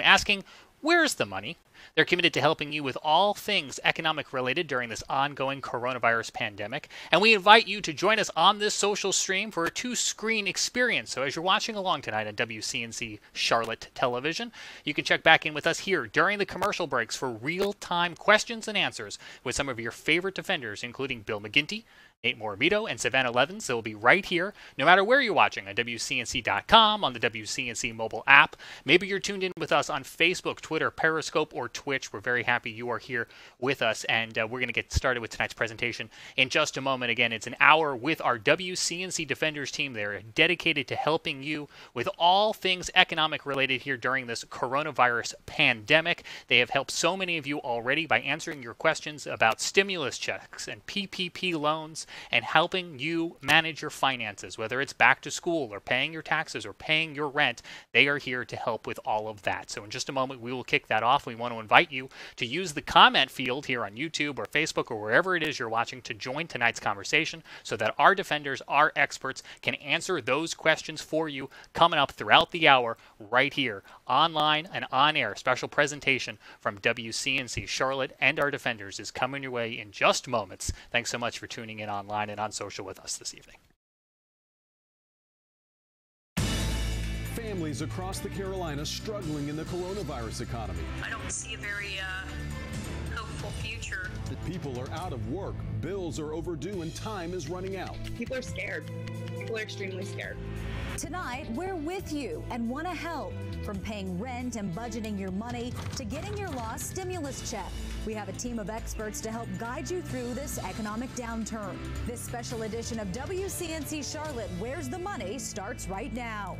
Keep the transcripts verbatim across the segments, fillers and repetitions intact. asking, where's the money? They're committed to helping you with all things economic related during this ongoing coronavirus pandemic. And we invite you to join us on this social stream for a two-screen experience. So as you're watching along tonight on W C N C Charlotte Television, you can check back in with us here during the commercial breaks for real-time questions and answers with some of your favorite defenders, including Bill McGinty, Nate Morimoto, and Savannah Levins. They'll be right here, no matter where you're watching, on W C N C dot com, on the W C N C mobile app. Maybe you're tuned in with us on Facebook, Twitter, Periscope, or Twitch. We're very happy you are here with us, and uh, we're going to get started with tonight's presentation in just a moment. Again, it's an hour with our W C N C Defenders team. They're dedicated to helping you with all things economic related here during this coronavirus pandemic. They have helped so many of you already by answering your questions about stimulus checks and P P P loans, and helping you manage your finances, whether it's back to school or paying your taxes or paying your rent. They are here to help with all of that. So in just a moment, we will kick that off. We want to invite you to use the comment field here on YouTube or Facebook or wherever it is you're watching to join tonight's conversation so that our defenders, our experts, can answer those questions for you coming up throughout the hour right here, online and on air. Special presentation from W C N C Charlotte and our defenders is coming your way in just moments. Thanks so much for tuning in online and on social with us this evening. Families across the Carolinas struggling in the coronavirus economy. I don't see a very uh, hopeful future. People are out of work, bills are overdue, and time is running out. People are scared. People are extremely scared. Tonight, we're with you and want to help. From paying rent and budgeting your money to getting your lost stimulus check, we have a team of experts to help guide you through this economic downturn. This special edition of W C N C Charlotte, Where's the Money, starts right now.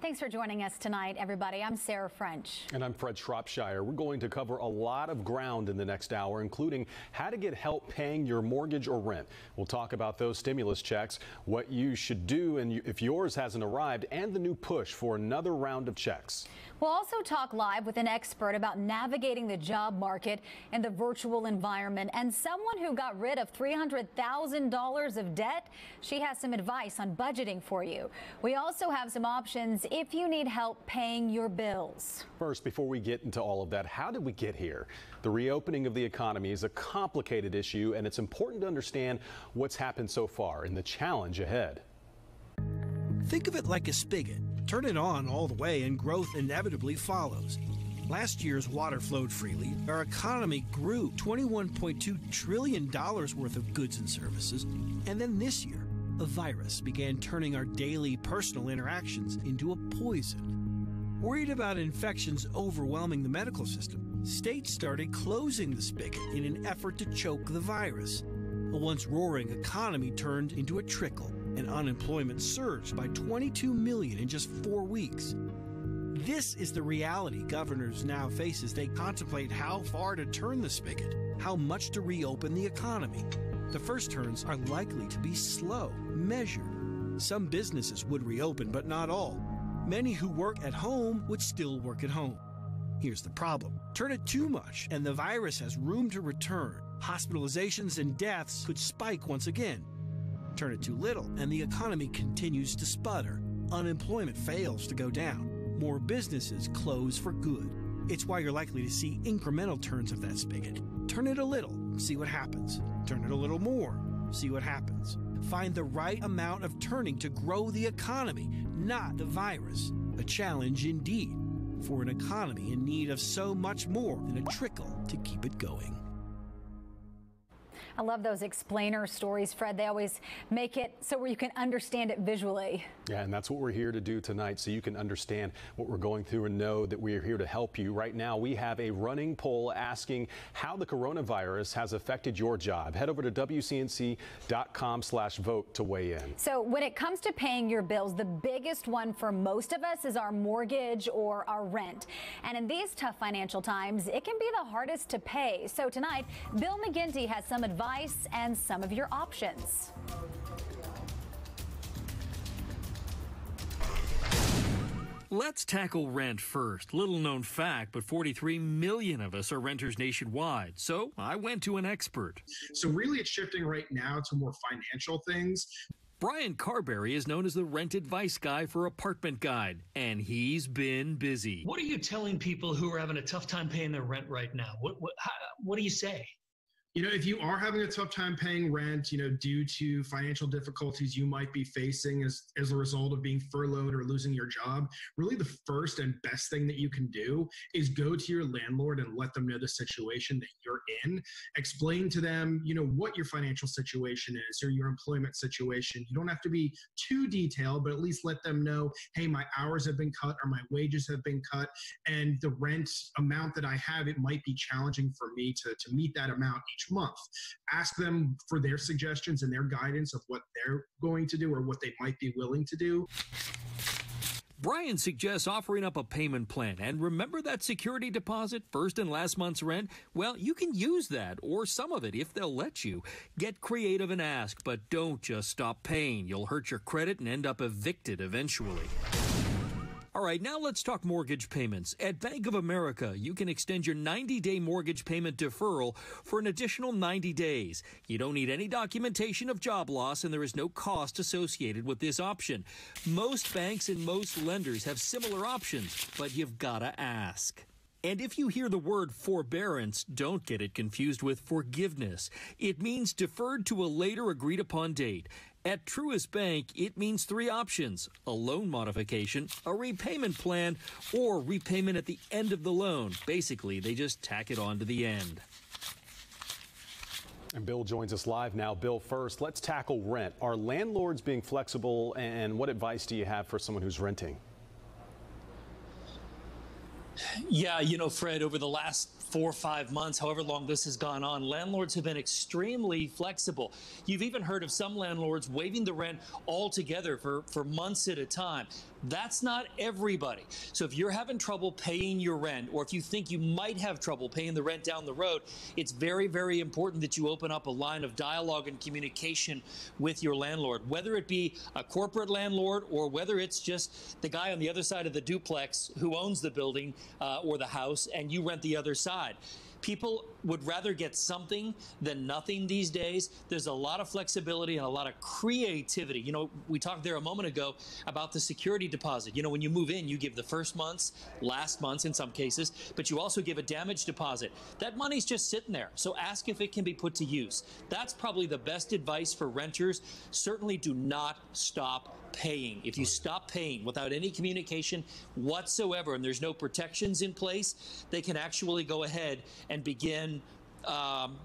Thanks for joining us tonight, everybody. I'm Sarah French. And I'm Fred Shropshire. We're going to cover a lot of ground in the next hour, including how to get help paying your mortgage or rent. We'll talk about those stimulus checks, what you should do and if yours hasn't arrived, and the new push for another round of checks. We'll also talk live with an expert about navigating the job market and the virtual environment, and someone who got rid of three hundred thousand dollars of debt. She has some advice on budgeting for you. We also have some options if you need help paying your bills. First, before we get into all of that, how did we get here? The reopening of the economy is a complicated issue, and it's important to understand what's happened so far and the challenge ahead. Think of it like a spigot. Turn it on all the way and growth inevitably follows. Last year's water flowed freely. Our economy grew twenty-one point two trillion dollars worth of goods and services. And then this year, a virus began turning our daily personal interactions into a poison. Worried about infections overwhelming the medical system, states started closing the spigot in an effort to choke the virus. A once roaring economy turned into a trickle, and unemployment surged by twenty-two million in just four weeks. This is the reality governors now face as they contemplate how far to turn the spigot, how much to reopen the economy. The first turns are likely to be slow, measured. Some businesses would reopen, but not all. Many who work at home would still work at home. Here's the problem. Turn it too much, and the virus has room to return. Hospitalizations and deaths could spike once again. Turn it too little, and the economy continues to sputter. Unemployment fails to go down. More businesses close for good. It's why you're likely to see incremental turns of that spigot. Turn it a little, see what happens. Turn it a little more, see what happens. Find the right amount of turning to grow the economy, not the virus. A challenge indeed, for an economy in need of so much more than a trickle to keep it going. I love those explainer stories, Fred. They always make it so where you can understand it visually. Yeah, and that's what we're here to do tonight, so you can understand what we're going through and know that we are here to help you. Right now, we have a running poll asking how the coronavirus has affected your job. Head over to W C N C dot com slash vote to weigh in. So when it comes to paying your bills, the biggest one for most of us is our mortgage or our rent. And in these tough financial times, it can be the hardest to pay. So tonight, Bill McGinty has some advice and some of your options. Let's tackle rent first. Little known fact, but forty-three million of us are renters nationwide. So I went to an expert. So really it's shifting right now to more financial things. Brian Carberry is known as the rent advice guy for Apartment Guide, and he's been busy. What are you telling people who are having a tough time paying their rent right now? What what, how, what do you say? You know, if you are having a tough time paying rent, you know, due to financial difficulties you might be facing as, as a result of being furloughed or losing your job, really the first and best thing that you can do is go to your landlord and let them know the situation that you're in. Explain to them, you know, what your financial situation is or your employment situation. You don't have to be too detailed, but at least let them know, hey, my hours have been cut or my wages have been cut, and the rent amount that I have, it might be challenging for me to, to meet that amount each month. Ask them for their suggestions and their guidance of what they're going to do or what they might be willing to do. Brian suggests offering up a payment plan. And remember that security deposit, first and last month's rent? Well, you can use that or some of it if they'll let you. Get creative and ask, but don't just stop paying. You'll hurt your credit and end up evicted eventually. All right, now let's talk mortgage payments. At Bank of America, you can extend your ninety-day mortgage payment deferral for an additional ninety days. You don't need any documentation of job loss, and there is no cost associated with this option. Most banks and most lenders have similar options, but you've got to ask. And if you hear the word forbearance, don't get it confused with forgiveness. It means deferred to a later agreed-upon date. At Truist Bank, it means three options: a loan modification, a repayment plan, or repayment at the end of the loan. Basically, they just tack it on to the end. And Bill joins us live now. Bill, first, let's tackle rent. Are landlords being flexible, and what advice do you have for someone who's renting? Yeah, you know, Fred, over the last four or five months, however long this has gone on, landlords have been extremely flexible. You've even heard of some landlords waiving the rent altogether for, for months at a time. That's not everybody. So if you're having trouble paying your rent, or if you think you might have trouble paying the rent down the road, it's very, very important that you open up a line of dialogue and communication with your landlord, whether it be a corporate landlord or whether it's just the guy on the other side of the duplex who owns the building uh, or the house and you rent the other side. People would rather get something than nothing these days. There's a lot of flexibility and a lot of creativity. You know, we talked there a moment ago about the security deposit. You know, when you move in, you give the first month's, last month's in some cases, but you also give a damage deposit. That money's just sitting there, so ask if it can be put to use. That's probably the best advice for renters. Certainly do not stop paying. If you stop paying without any communication whatsoever and there's no protections in place, they can actually go ahead and begin um,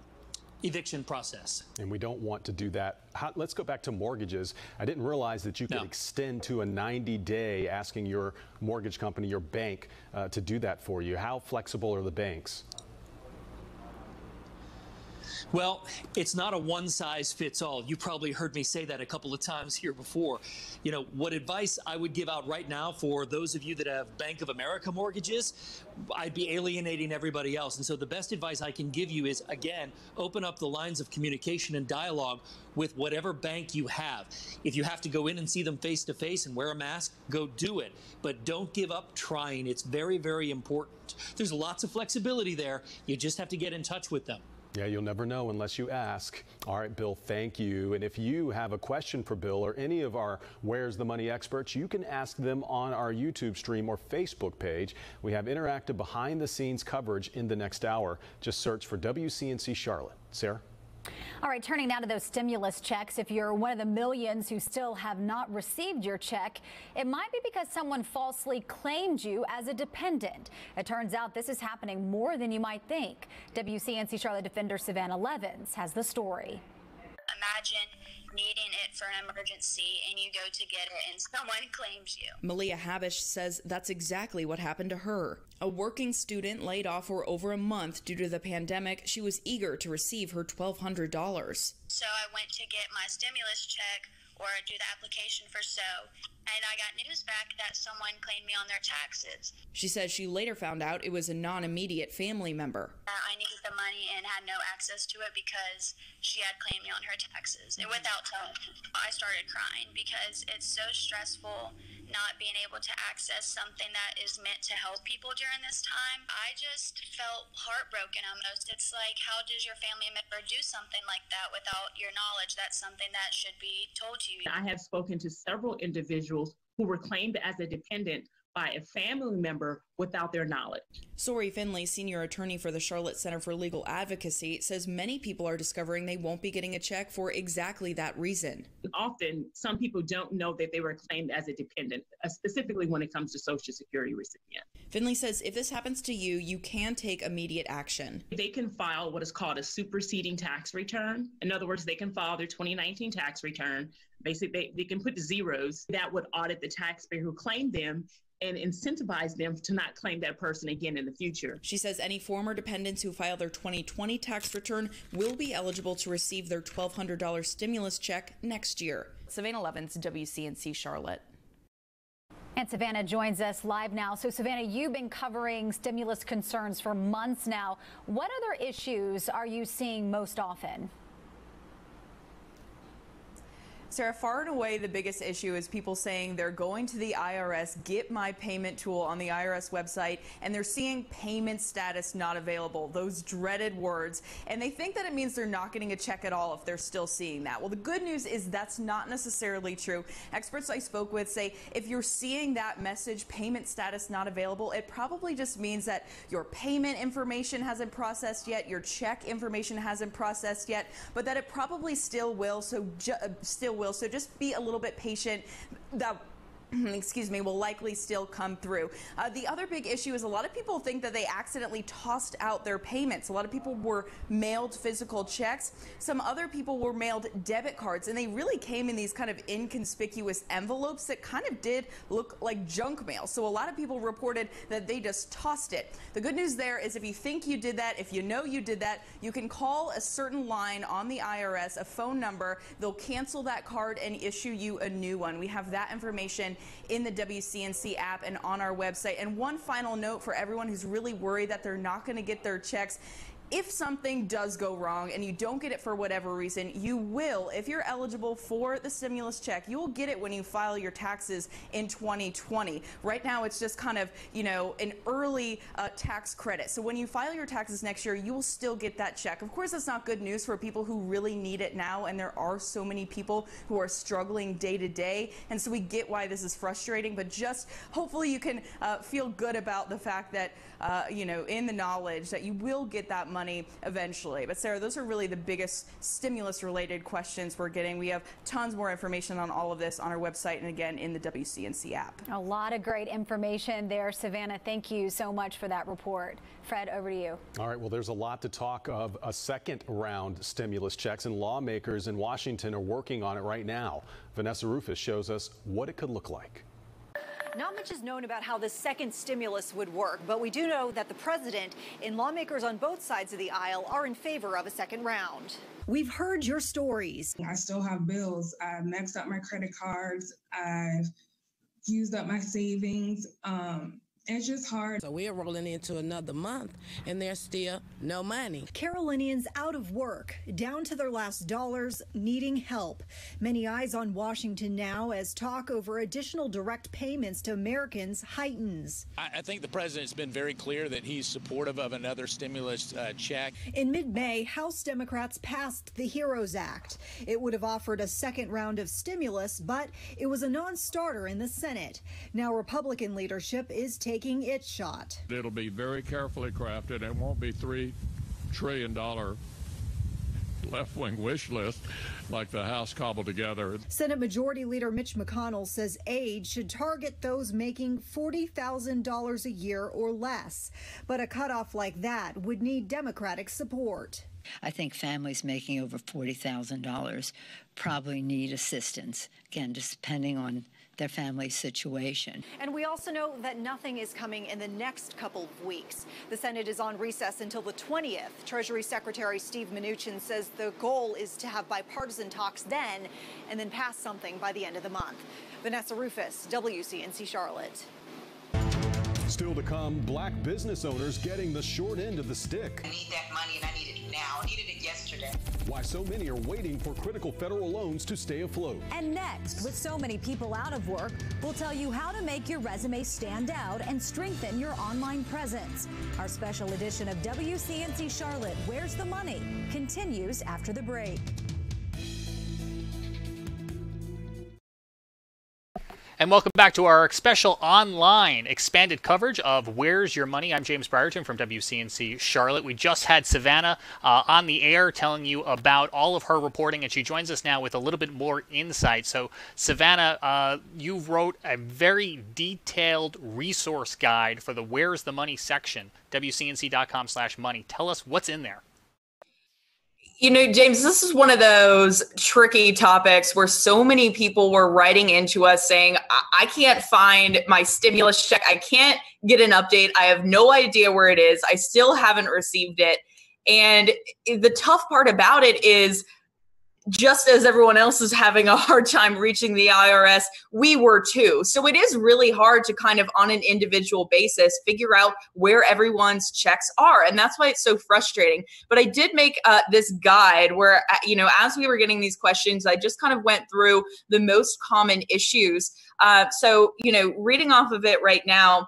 eviction process. And we don't want to do that. How, let's go back to mortgages. I didn't realize that you could no. extend to a ninety day, asking your mortgage company, your bank, uh, to do that for you. How flexible are the banks? Well, it's not a one-size-fits-all. You probably heard me say that a couple of times here before. You know, what advice I would give out right now for those of you that have Bank of America mortgages, I'd be alienating everybody else. And so the best advice I can give you is, again, open up the lines of communication and dialogue with whatever bank you have. If you have to go in and see them face-to-face and wear a mask, go do it. But don't give up trying. It's very, very important. There's lots of flexibility there. You just have to get in touch with them. Yeah, you'll never know unless you ask. All right, Bill, thank you. And if you have a question for Bill or any of our Where's the Money experts, you can ask them on our YouTube stream or Facebook page. We have interactive behind-the-scenes coverage in the next hour. Just search for W C N C Charlotte. Sarah? All right, turning now to those stimulus checks. If you're one of the millions who still have not received your check, it might be because someone falsely claimed you as a dependent. It turns out this is happening more than you might think. W C N C Charlotte Defender Savannah Levins has the story. Imagine needing it for an emergency and you go to get it and someone claims you. Malia Habish says that's exactly what happened to her. A working student laid off for over a month due to the pandemic, she was eager to receive her twelve hundred dollars. So I went to get my stimulus check or do the application for S O, and I got news back that someone claimed me on their taxes. She says she later found out it was a non-immediate family member. Uh, I needed the money and had no access to it because she had claimed me on her taxes, and without telling me. I started crying because it's so stressful not being able to access something that is meant to help people during this time. I just felt heartbroken almost. It's like, how does your family member do something like that without your knowledge? That's something that should be told to you. I have spoken to several individuals who were claimed as a dependent by a family member without their knowledge. Sori Finley, senior attorney for the Charlotte Center for Legal Advocacy, says many people are discovering they won't be getting a check for exactly that reason. Often, some people don't know that they were claimed as a dependent, specifically when it comes to Social Security recipients. Finley says if this happens to you, you can take immediate action. They can file what is called a superseding tax return. In other words, they can file their twenty nineteen tax return. Basically, they, they can put the zeros that would audit the taxpayer who claimed them and incentivize them to not claim that person again in the future. She says any former dependents who file their twenty twenty tax return will be eligible to receive their twelve hundred dollars stimulus check next year. Savannah Levins, W C N C Charlotte. And Savannah joins us live now. So Savannah, you've been covering stimulus concerns for months now. What other issues are you seeing most often? Sarah, far and away the biggest issue is people saying they're going to the I R S Get My Payment tool on the I R S website, and they're seeing payment status not available, those dreaded words, and they think that it means they're not getting a check at all if they're still seeing that. Well, the good news is that's not necessarily true. Experts I spoke with say if you're seeing that message, payment status not available, it probably just means that your payment information hasn't processed yet, your check information hasn't processed yet, but that it probably still will, so ju- still will. So just be a little bit patient. That excuse me, will likely still come through. Uh, the other big issue is a lot of people think that they accidentally tossed out their payments. A lot of people were mailed physical checks. Some other people were mailed debit cards, and they really came in these kind of inconspicuous envelopes that kind of did look like junk mail. So a lot of people reported that they just tossed it. The good news there is if you think you did that, if you know you did that, you can call a certain line on the I R S, a phone number. They'll cancel that card and issue you a new one. We have that information in the W C N C app and on our website. And one final note for everyone who's really worried that they're not going to get their checks. If something does go wrong and you don't get it for whatever reason, you will, if you're eligible for the stimulus check, you'll get it when you file your taxes in twenty twenty. Right now, it's just kind of, you know, an early uh, tax credit. So when you file your taxes next year, you will still get that check. Of course, that's not good news for people who really need it now, and there are so many people who are struggling day to day. And so we get why this is frustrating, but just hopefully you can uh, feel good about the fact that, uh, you know, in the knowledge that you will get that money. money eventually. But Sarah, those are really the biggest stimulus related questions we're getting. We have tons more information on all of this on our website and again in the W C N C app. A lot of great information there, Savannah. Thank you so much for that report. Fred, over to you. All right, well, there's a lot to talk of a second round stimulus checks, and lawmakers in Washington are working on it right now. Vanessa Rufus shows us what it could look like. Not much is known about how the second stimulus would work, but we do know that the president and lawmakers on both sides of the aisle are in favor of a second round. We've heard your stories. I still have bills. I've maxed out my credit cards. I've used up my savings. Um, It's just hard. So we're rolling into another month and there's still no money. Carolinians out of work, down to their last dollars, needing help. Many eyes on Washington now as talk over additional direct payments to Americans heightens. I, I think the president's been very clear that he's supportive of another stimulus uh, check. In mid-May, House Democrats passed the HEROES Act. It would have offered a second round of stimulus, but it was a non-starter in the Senate. Now Republican leadership is taking Taking its shot. It'll be very carefully crafted and won't be three trillion dollar left-wing wish list like the House cobbled together. Senate Majority Leader Mitch McConnell says aid should target those making forty thousand dollars a year or less, but a cutoff like that would need Democratic support. I think families making over forty thousand dollars probably need assistance, again, just depending on their family situation. And we also know that nothing is coming in the next couple of weeks. The Senate is on recess until the twentieth. Treasury Secretary Steve Mnuchin says the goal is to have bipartisan talks then and then pass something by the end of the month. Vanessa Rufus, W C N C Charlotte. Still to come, black business owners getting the short end of the stick. I need that money and I need it now. now. I needed it yesterday. Why so many are waiting for critical federal loans to stay afloat. And next, with so many people out of work, we'll tell you how to make your resume stand out and strengthen your online presence. Our special edition of W C N C Charlotte, Where's the Money? Continues after the break. And welcome back to our special online expanded coverage of Where's Your Money? I'm James Brierton from W C N C Charlotte. We just had Savannah uh, on the air telling you about all of her reporting, and she joins us now with a little bit more insight. So, Savannah, uh, you wrote a very detailed resource guide for the Where's the Money section, W C N C dot com slash money. Tell us what's in there. You know, James, this is one of those tricky topics where so many people were writing into us saying, I, I can't find my stimulus check. I can't get an update. I have no idea where it is. I still haven't received it. And the tough part about it is, just as everyone else is having a hard time reaching the I R S, we were too. So it is really hard to kind of, on an individual basis, figure out where everyone's checks are. And that's why it's so frustrating. But I did make uh, this guide where, you know, as we were getting these questions, I just kind of went through the most common issues. Uh, so, you know, reading off of it right now,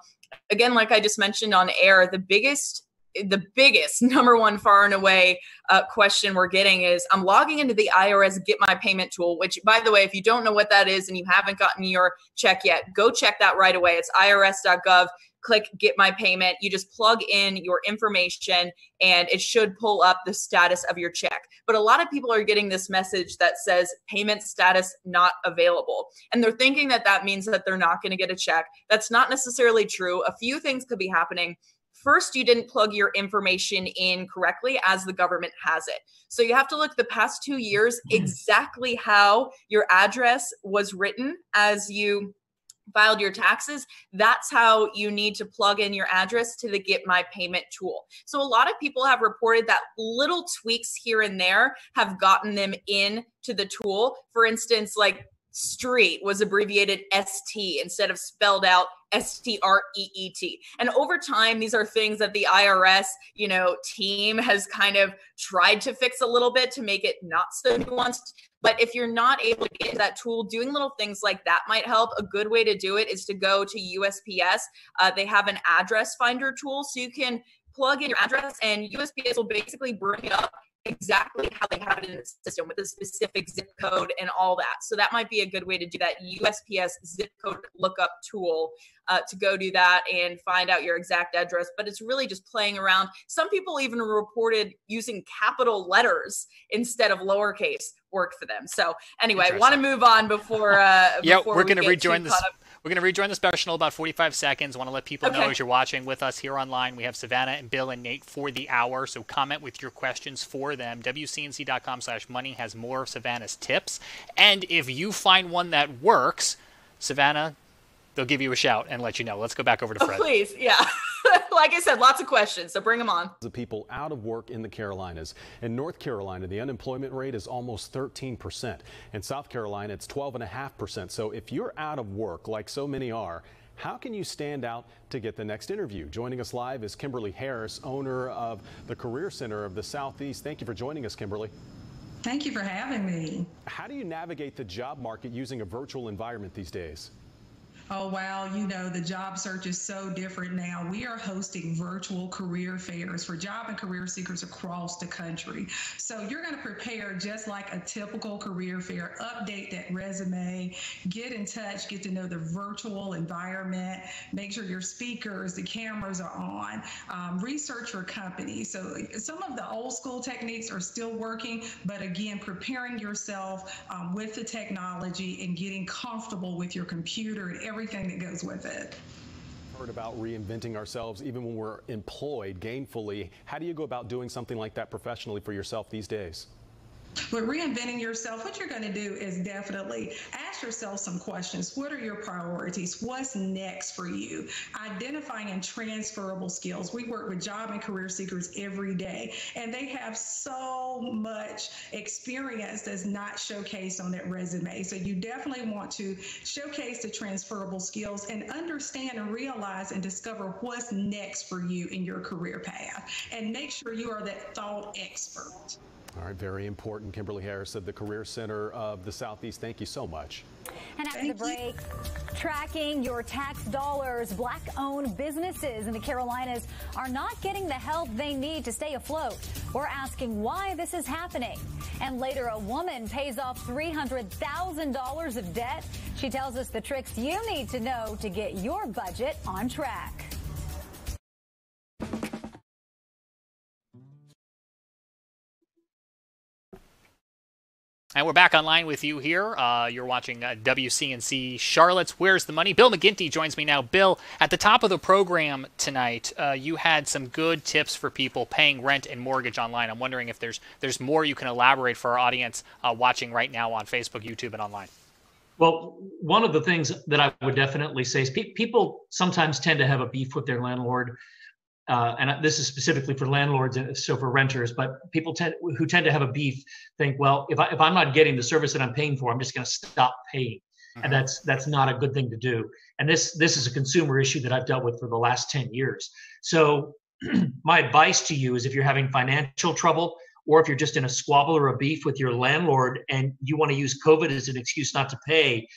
again, like I just mentioned on air, the biggest The biggest number one far and away uh, question we're getting is, I'm logging into the I R S Get My Payment tool, which, by the way, if you don't know what that is and you haven't gotten your check yet, go check that right away. It's I R S dot gov. Click Get My Payment. You just plug in your information and it should pull up the status of your check. But a lot of people are getting this message that says payment status not available. And they're thinking that that means that they're not going to get a check. That's not necessarily true. A few things could be happening. First, you didn't plug your information in correctly as the government has it. So you have to look the past two years exactly how your address was written as you filed your taxes. That's how you need to plug in your address to the Get My Payment tool. So a lot of people have reported that little tweaks here and there have gotten them in to the tool. For instance, like street was abbreviated S T instead of spelled out S T R E E T. And over time, these are things that the I R S, you know, team has kind of tried to fix a little bit to make it not so nuanced. But if you're not able to get into that tool, doing little things like that might help. A good way to do it is to go to U S P S. Uh, they have an address finder tool, so you can plug in your address and U S P S will basically bring it up exactly how they have it in the system with a specific zip code and all that. So that might be a good way to do that U S P S zip code lookup tool uh, to go do that and find out your exact address. But it's really just playing around. Some people even reported using capital letters instead of lowercase worked for them. So anyway, I want to move on before uh, yeah, before we're we going to rejoin this. We're going to rejoin the special in about forty-five seconds. I want to let people okay. know as you're watching with us here online, we have Savannah and Bill and Nate for the hour. So comment with your questions for them. W C N C dot com slash money has more of Savannah's tips. And if you find one that works, Savannah, they'll give you a shout and let you know. Let's go back over to Fred. Oh, please. Yeah. Like I said, lots of questions, so bring them on. The people out of work in the Carolinas. In North Carolina, the unemployment rate is almost thirteen percent. In South Carolina, it's twelve and a half percent. So if you're out of work, like so many are, how can you stand out to get the next interview? Joining us live is Kimberly Harris, owner of the Career Center of the Southeast. Thank you for joining us, Kimberly. Thank you for having me. How do you navigate the job market using a virtual environment these days? Oh, wow. You know, the job search is so different now. We are hosting virtual career fairs for job and career seekers across the country. So you're going to prepare just like a typical career fair, update that resume, get in touch, get to know the virtual environment, make sure your speakers, the cameras are on, um, research your company. So some of the old school techniques are still working, but again, preparing yourself um, with the technology and getting comfortable with your computer and everything. Everything that goes with it. Heard about reinventing ourselves even when we're employed gainfully. How do you go about doing something like that professionally for yourself these days? But reinventing yourself, what you're going to do is definitely ask yourself some questions. What are your priorities? What's next for you? Identifying and transferable skills. We work with job and career seekers every day, and they have so much experience that's not showcased on that resume. So you definitely want to showcase the transferable skills and understand and realize and discover what's next for you in your career path, and make sure you are that thought expert. All right, very important. Kimberly Harris of the Career Center of the Southeast, thank you so much. And after the break, tracking your tax dollars. Black-owned businesses in the Carolinas are not getting the help they need to stay afloat. We're asking why this is happening. And later, a woman pays off three hundred thousand dollars of debt. She tells us the tricks you need to know to get your budget on track. And we're back online with you here. Uh, you're watching uh, W C N C Charlotte's Where's the Money? Bill McGinty joins me now. Bill, at the top of the program tonight, uh, you had some good tips for people paying rent and mortgage online. I'm wondering if there's there's more you can elaborate for our audience uh, watching right now on Facebook, YouTube, and online. Well, one of the things that I would definitely say is pe people sometimes tend to have a beef with their landlord. Uh, and this is specifically for landlords and so for renters, but people tend, who tend to have a beef think, well, if, I, if I'm not getting the service that I'm paying for, I'm just going to stop paying. Mm-hmm. And that's that's not a good thing to do. And this, this is a consumer issue that I've dealt with for the last ten years. So my advice to you is if you're having financial trouble or if you're just in a squabble or a beef with your landlord and you want to use COVID as an excuse not to pay,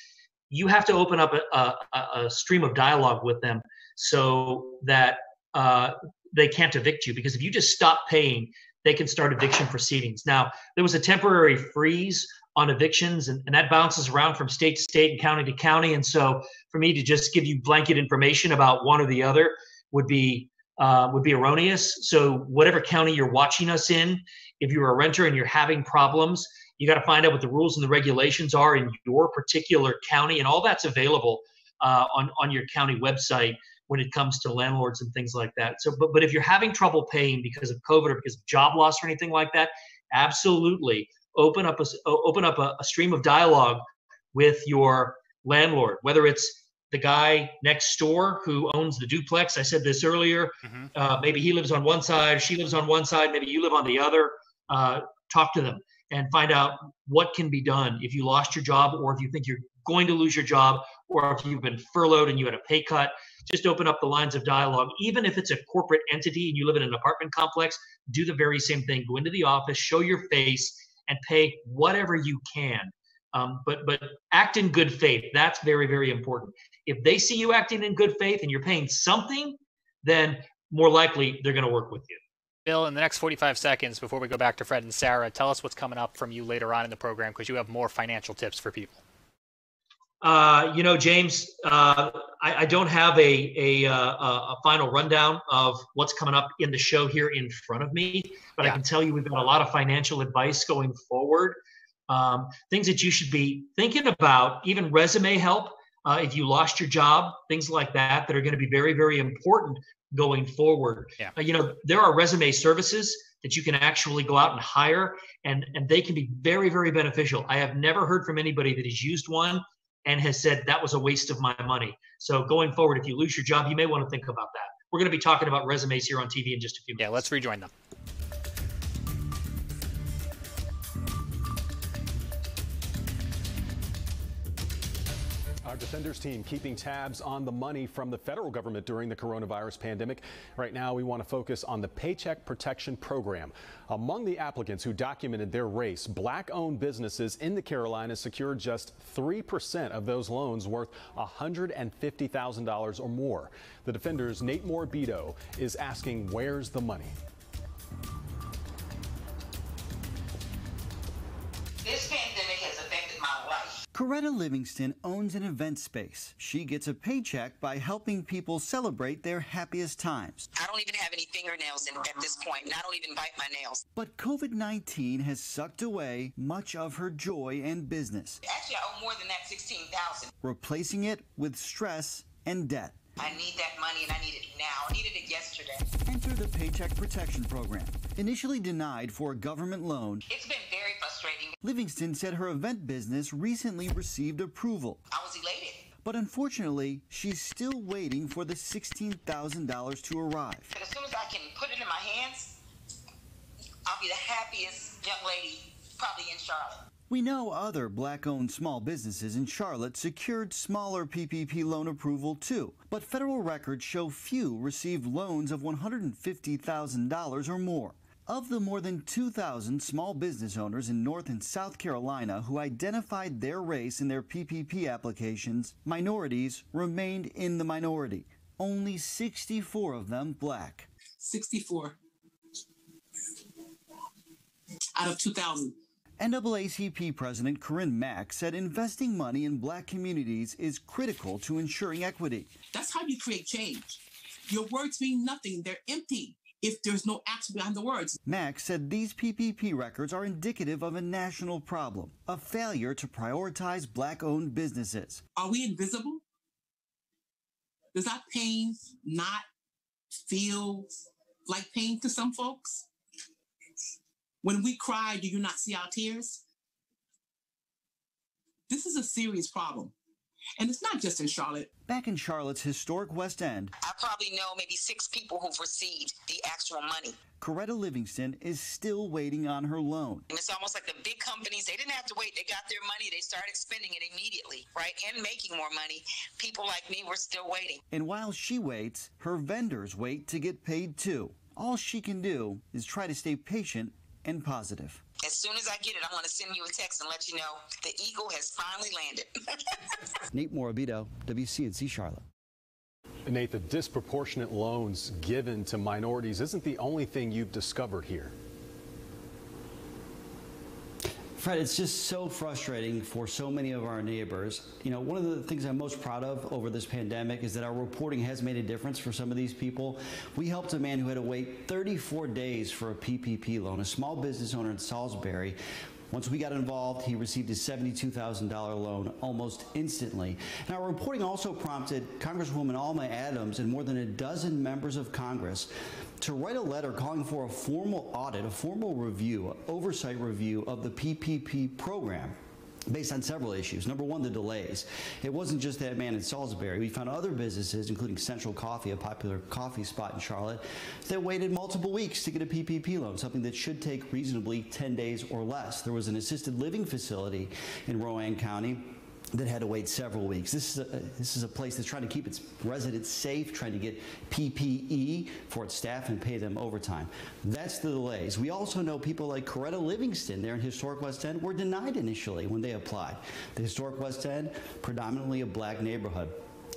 you have to open up a, a, a stream of dialogue with them so that Uh, they can't evict you, because if you just stop paying, they can start eviction proceedings. Now, there was a temporary freeze on evictions, and, and that bounces around from state to state and county to county. And so for me to just give you blanket information about one or the other would be uh, would be erroneous. So whatever county you're watching us in, if you're a renter and you're having problems, you got to find out what the rules and the regulations are in your particular county. And all that's available uh, on, on your county website when it comes to landlords and things like that. So, but, but if you're having trouble paying because of COVID or because of job loss or anything like that, absolutely open up a, open up a, a stream of dialogue with your landlord, whether it's the guy next door who owns the duplex. I said this earlier, mm-hmm. uh, maybe he lives on one side, she lives on one side, maybe you live on the other. Uh, talk to them and find out what can be done if you lost your job or if you think you're going to lose your job or if you've been furloughed and you had a pay cut. Just open up the lines of dialogue. Even if it's a corporate entity and you live in an apartment complex, do the very same thing. Go into the office, show your face, and pay whatever you can. Um, but but act in good faith. That's very, very important. If they see you acting in good faith and you're paying something, then more likely they're going to work with you. Bill, in the next forty-five seconds, before we go back to Fred and Sarah, tell us what's coming up from you later on in the program, because you have more financial tips for people. Uh, you know, James, uh, I, I don't have a, a, uh, a final rundown of what's coming up in the show here in front of me, but yeah. I can tell you we've got a lot of financial advice going forward, um, things that you should be thinking about, even resume help, uh, if you lost your job, things like that, that are going to be very, very important going forward. Yeah. Uh, you know, there are resume services that you can actually go out and hire, and, and they can be very, very beneficial. I have never heard from anybody that has used one and has said that was a waste of my money. So going forward, if you lose your job, you may want to think about that. We're going to be talking about resumes here on T V in just a few minutes. Yeah, let's rejoin them. Our Defenders team keeping tabs on the money from the federal government during the coronavirus pandemic. Right now, we want to focus on the Paycheck Protection Program. Among the applicants who documented their race, black-owned businesses in the Carolinas secured just three percent of those loans worth one hundred fifty thousand dollars or more. The Defenders' Nate Morimoto is asking, where's the money? Coretta Livingston owns an event space. She gets a paycheck by helping people celebrate their happiest times. I don't even have any fingernails in, at this point, and I don't even bite my nails. But COVID nineteen has sucked away much of her joy and business. Actually, I owe more than that, sixteen thousand dollars. Replacing it with stress and debt. I need that money, and I need it now. I needed it yesterday. Enter the Paycheck Protection Program. Initially denied for a government loan. It's been very frustrating. Livingston said her event business recently received approval. I was elated. But unfortunately, she's still waiting for the sixteen thousand dollars to arrive. But as soon as I can put it in my hands, I'll be the happiest young lady probably in Charlotte. We know other black-owned small businesses in Charlotte secured smaller P P P loan approval too, but federal records show few received loans of one hundred fifty thousand dollars or more. Of the more than two thousand small business owners in North and South Carolina who identified their race in their P P P applications, minorities remained in the minority. Only sixty-four of them black. sixty-four out of two thousand. N double A C P President Corinne Mack said investing money in black communities is critical to ensuring equity. That's how you create change. Your words mean nothing. They're empty if there's no action behind the words. Mack said these P P P records are indicative of a national problem, a failure to prioritize black-owned businesses. Are we invisible? Does that pain not feel like pain to some folks? When we cry, do you not see our tears? This is a serious problem. And it's not just in Charlotte. Back in Charlotte's historic West End, I probably know maybe six people who've received the actual money. Coretta Livingston is still waiting on her loan. And it's almost like the big companies, they didn't have to wait. They got their money. They started spending it immediately, right? And making more money. People like me were still waiting. And while she waits, her vendors wait to get paid too. All she can do is try to stay patient and positive. As soon as I get it, I'm going to send you a text and let you know the eagle has finally landed. Nate Morimoto, W C N C Charlotte. Nate, the disproportionate loans given to minorities isn't the only thing you've discovered here. Fred, it's just so frustrating for so many of our neighbors. You know, one of the things I'm most proud of over this pandemic is that our reporting has made a difference for some of these people. We helped a man who had to wait thirty-four days for a P P P loan, a small business owner in Salisbury. Once we got involved, he received a seventy-two thousand dollar loan almost instantly. And our reporting also prompted Congresswoman Alma Adams and more than a dozen members of Congress to write a letter calling for a formal audit, a formal review, an oversight review of the P P P program, based on several issues. Number one, the delays. It wasn't just that man in Salisbury. We found other businesses, including Central Coffee, a popular coffee spot in Charlotte, that waited multiple weeks to get a P P P loan, something that should take reasonably ten days or less. There was an assisted living facility in Rowan County that had to wait several weeks. This is a, this is a place that's trying to keep its residents safe, trying to get P P E for its staff and pay them overtime. That's the delays. We also know people like Coretta Livingston there in historic West End were denied initially when they applied. The historic West End, predominantly a black neighborhood.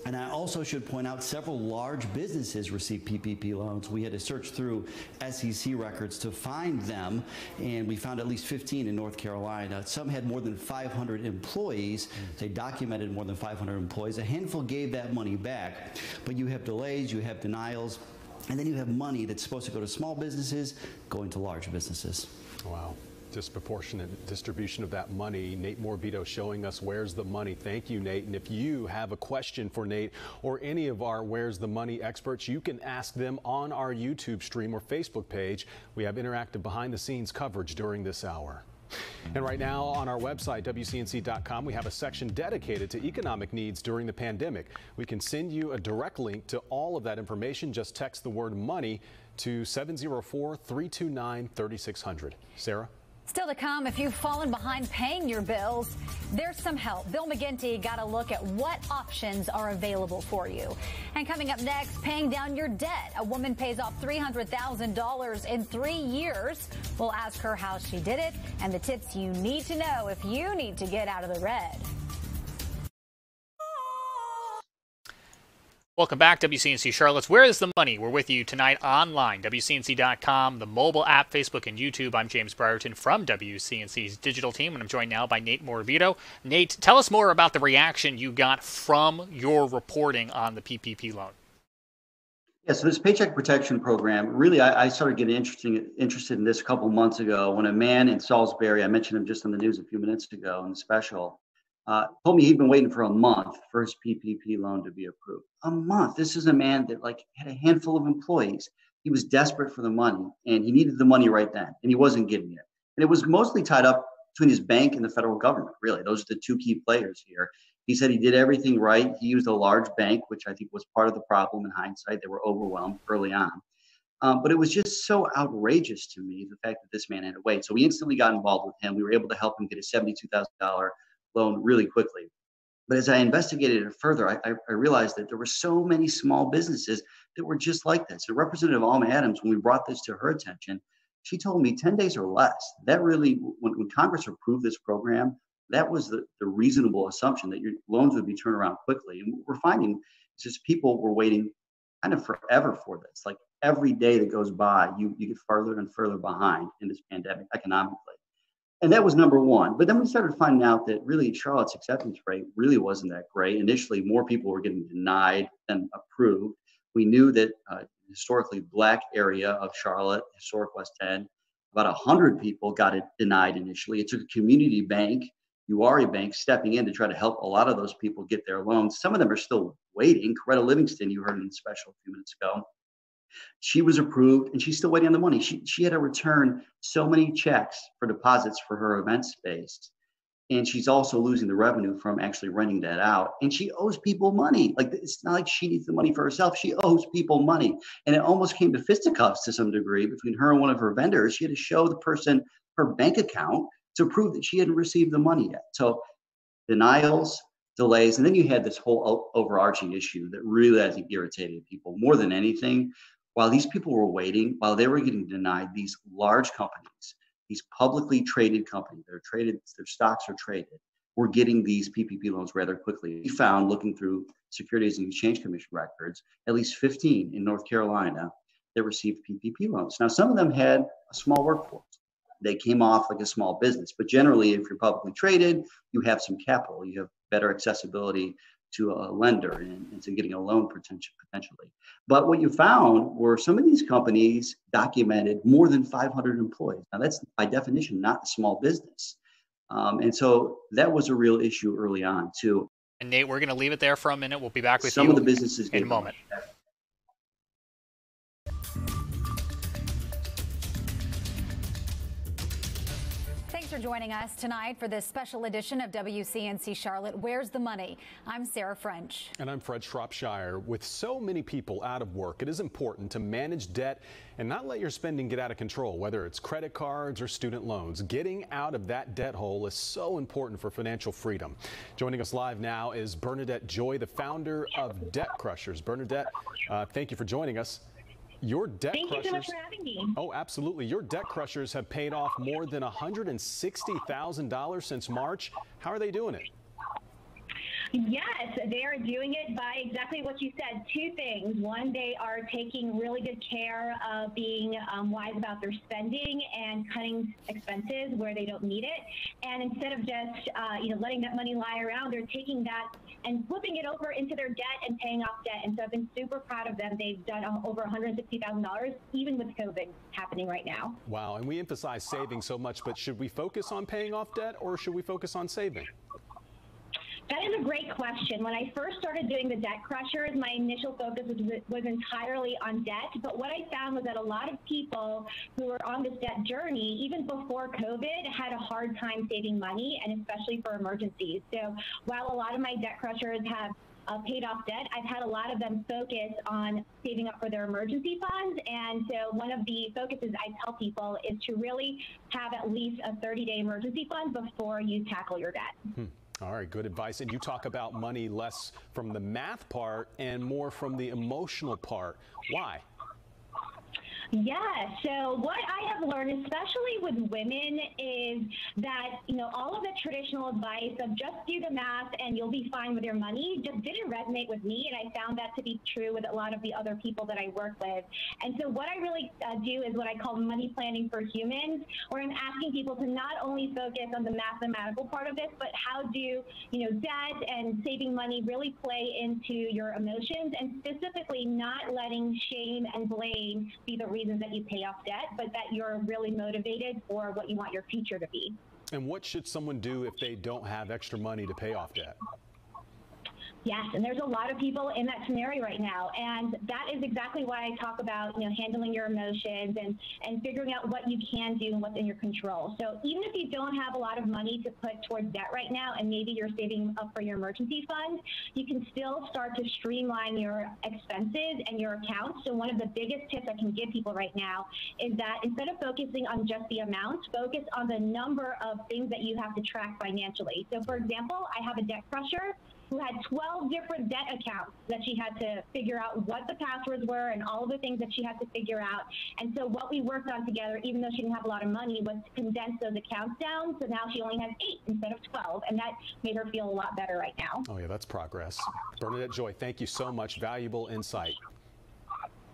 And I also should point out several large businesses received P P P loans. We had to search through S E C records to find them, and we found at least fifteen in North Carolina. Some had more than five hundred employees. They documented more than five hundred employees. A handful gave that money back. But you have delays, you have denials, and then you have money that's supposed to go to small businesses going to large businesses. Wow. Disproportionate distribution of that money. Nate Morimoto showing us where's the money. Thank you, Nate. And if you have a question for Nate or any of our Where's the Money experts, you can ask them on our YouTube stream or Facebook page. We have interactive behind the scenes coverage during this hour. And right now on our website, W C N C dot com, we have a section dedicated to economic needs during the pandemic. We can send you a direct link to all of that information. Just text the word money to seven zero four, three two nine, three six zero zero. Sarah? Still to come, if you've fallen behind paying your bills, there's some help. Bill McGinty got a look at what options are available for you. And coming up next, paying down your debt. A woman pays off three hundred thousand dollars in three years. We'll ask her how she did it and the tips you need to know if you need to get out of the red. Welcome back, W C N C Charlotte's Where is the Money? We're with you tonight online, W C N C dot com, the mobile app, Facebook, and YouTube. I'm James Brierton from W C N C's digital team, and I'm joined now by Nate Morimoto. Nate, tell us more about the reaction you got from your reporting on the P P P loan. Yeah, so this Paycheck Protection Program, really, I, I started getting interesting, interested in this a couple months ago when a man in Salisbury, I mentioned him just on the news a few minutes ago in the special, Uh, told me he'd been waiting for a month for his P P P loan to be approved. A month. This is a man that like had a handful of employees. He was desperate for the money and he needed the money right then and he wasn't getting it. And it was mostly tied up between his bank and the federal government, really. Those are the two key players here. He said he did everything right. He used a large bank, which I think was part of the problem in hindsight. They were overwhelmed early on. Um, but it was just so outrageous to me, the fact that this man had to wait. So we instantly got involved with him. We were able to help him get a seventy-two thousand dollars loan really quickly. But as I investigated it further, I, I realized that there were so many small businesses that were just like this. So Representative Alma Adams, when we brought this to her attention, she told me ten days or less. That really, when, when Congress approved this program, that was the, the reasonable assumption that your loans would be turned around quickly. And what we're finding is just people were waiting kind of forever for this. Like every day that goes by, you, you get further and further behind in this pandemic economically. And that was number one. But then we started finding out that really Charlotte's acceptance rate really wasn't that great. Initially, more people were getting denied than approved. We knew that uh, historically black area of Charlotte, historic West End, about one hundred people got it denied initially. It took a community bank, U R A Bank, stepping in to try to help a lot of those people get their loans. Some of them are still waiting. Coretta Livingston, you heard in the special a few minutes ago, she was approved and she's still waiting on the money. She, she had to return so many checks for deposits for her event space. And she's also losing the revenue from actually renting that out. And she owes people money. Like, it's not like she needs the money for herself. She owes people money. And it almost came to fisticuffs to some degree between her and one of her vendors. She had to show the person her bank account to prove that she hadn't received the money yet. So denials, delays, and then you had this whole overarching issue that really, I think, irritated people more than anything. While these people were waiting, while they were getting denied, these large companies, these publicly traded companies, they're traded, their stocks are traded, were getting these P P P loans rather quickly. We found, looking through Securities and Exchange Commission records, at least fifteen in North Carolina that received P P P loans. Now, some of them had a small workforce. They came off like a small business, but generally, if you're publicly traded, you have some capital, you have better accessibility to a lender and, and to getting a loan potentially. But what you found were some of these companies documented more than five hundred employees. Now that's by definition not a small business. Um, and so that was a real issue early on too. And Nate, we're gonna leave it there for a minute. We'll be back with some you of the businesses in a moment. Back. Thanks for joining us tonight for this special edition of W C N C Charlotte, Where's the Money? I'm Sarah French. And I'm Fred Shropshire. With so many people out of work, it is important to manage debt and not let your spending get out of control, whether it's credit cards or student loans. Getting out of that debt hole is so important for financial freedom. Joining us live now is Bernadette Joy, the founder of Debt Crushers. Bernadette, uh, thank you for joining us. Your debt Thank crushers, you so much for having me. Oh, absolutely. Your debt crushers have paid off more than one hundred sixty thousand dollars since March. How are they doing it? Yes, they are doing it by exactly what you said, two things. One, they are taking really good care of being um, wise about their spending and cutting expenses where they don't need it. And instead of just uh, you know, letting that money lie around, they're taking that and flipping it over into their debt and paying off debt. And so I've been super proud of them. They've done over one hundred sixty thousand dollars, even with COVID happening right now. Wow, and we emphasize saving so much, but should we focus on paying off debt or should we focus on saving? That is a great question. When I first started doing the Debt Crushers, my initial focus was, was entirely on debt. But what I found was that a lot of people who were on this debt journey, even before COVID, had a hard time saving money, and especially for emergencies. So while a lot of my Debt Crushers have Uh, paid off debt, I've had a lot of them focus on saving up for their emergency funds. And so one of the focuses I tell people is to really have at least a thirty day emergency fund before you tackle your debt. Hmm. All right, good advice. And you talk about money less from the math part and more from the emotional part. Why? Yeah, so what I have learned, especially with women, is that, you know, all of the traditional advice of just do the math and you'll be fine with your money just didn't resonate with me, and I found that to be true with a lot of the other people that I work with. And so what I really uh, do is what I call money planning for humans, where I'm asking people to not only focus on the mathematical part of this, but how do, you know, debt and saving money really play into your emotions, and specifically not letting shame and blame be the reasons that you pay off debt, but that you're really motivated for what you want your future to be. And what should someone do if they don't have extra money to pay off debt? Yes, and there's a lot of people in that scenario right now, and that is exactly why I talk about, you know, handling your emotions and, and figuring out what you can do and what's in your control. So even if you don't have a lot of money to put towards debt right now, and maybe you're saving up for your emergency fund, you can still start to streamline your expenses and your accounts. So one of the biggest tips I can give people right now is that instead of focusing on just the amount, focus on the number of things that you have to track financially. So for example, I have a debt crusher who had twelve different debt accounts that she had to figure out what the passwords were and all of the things that she had to figure out. And so what we worked on together, even though she didn't have a lot of money, was to condense those accounts down. So now she only has eight instead of twelve, and that made her feel a lot better right now. Oh yeah, that's progress. Bernadette Joy, thank you so much. Valuable insight.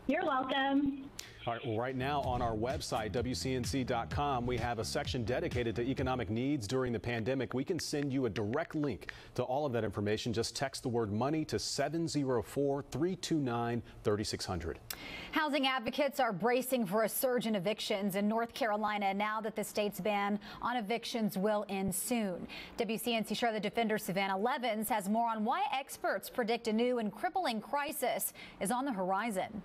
You're welcome. All right, well, right now on our website, W C N C dot com, we have a section dedicated to economic needs during the pandemic. We can send you a direct link to all of that information. Just text the word money to seven zero four, three two nine, three six zero zero. Housing advocates are bracing for a surge in evictions in North Carolina now that the state's ban on evictions will end soon. W C N C Charlotte defender Savannah Levins has more on why experts predict a new and crippling crisis is on the horizon.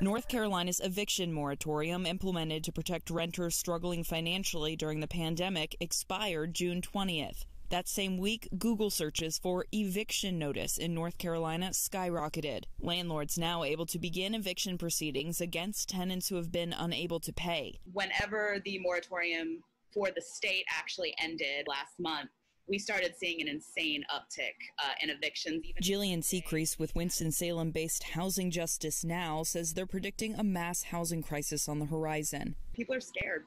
North Carolina's eviction moratorium, implemented to protect renters struggling financially during the pandemic, expired June twentieth. That same week, Google searches for eviction notice in North Carolina skyrocketed. Landlords now able to begin eviction proceedings against tenants who have been unable to pay. Whenever the moratorium for the state actually ended last month, we started seeing an insane uptick uh, in evictions. Even Jillian Seacrease with Winston-Salem-based Housing Justice Now says they're predicting a mass housing crisis on the horizon. People are scared.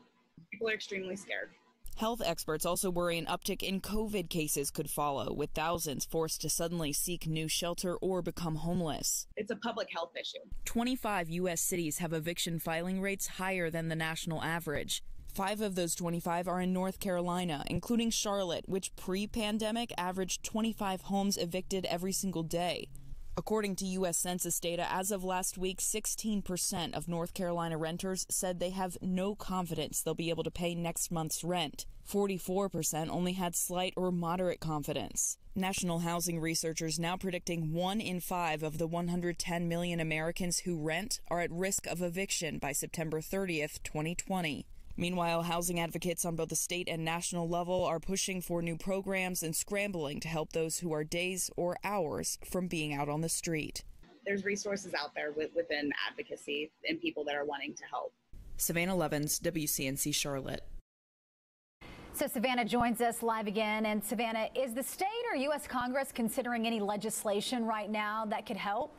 People are extremely scared. Health experts also worry an uptick in COVID cases could follow, with thousands forced to suddenly seek new shelter or become homeless. It's a public health issue. twenty-five U S cities have eviction filing rates higher than the national average. Five of those twenty-five are in North Carolina, including Charlotte, which pre-pandemic averaged twenty-five homes evicted every single day. According to U S Census data, as of last week, sixteen percent of North Carolina renters said they have no confidence they'll be able to pay next month's rent. forty-four percent only had slight or moderate confidence. National housing researchers now predicting one in five of the one hundred ten million Americans who rent are at risk of eviction by September thirtieth, twenty twenty. Meanwhile, housing advocates on both the state and national level are pushing for new programs and scrambling to help those who are days or hours from being out on the street. There's resources out there within advocacy and people that are wanting to help. Savannah Levins, W C N C Charlotte. So Savannah joins us live again. And Savannah, is the state or U S Congress considering any legislation right now that could help?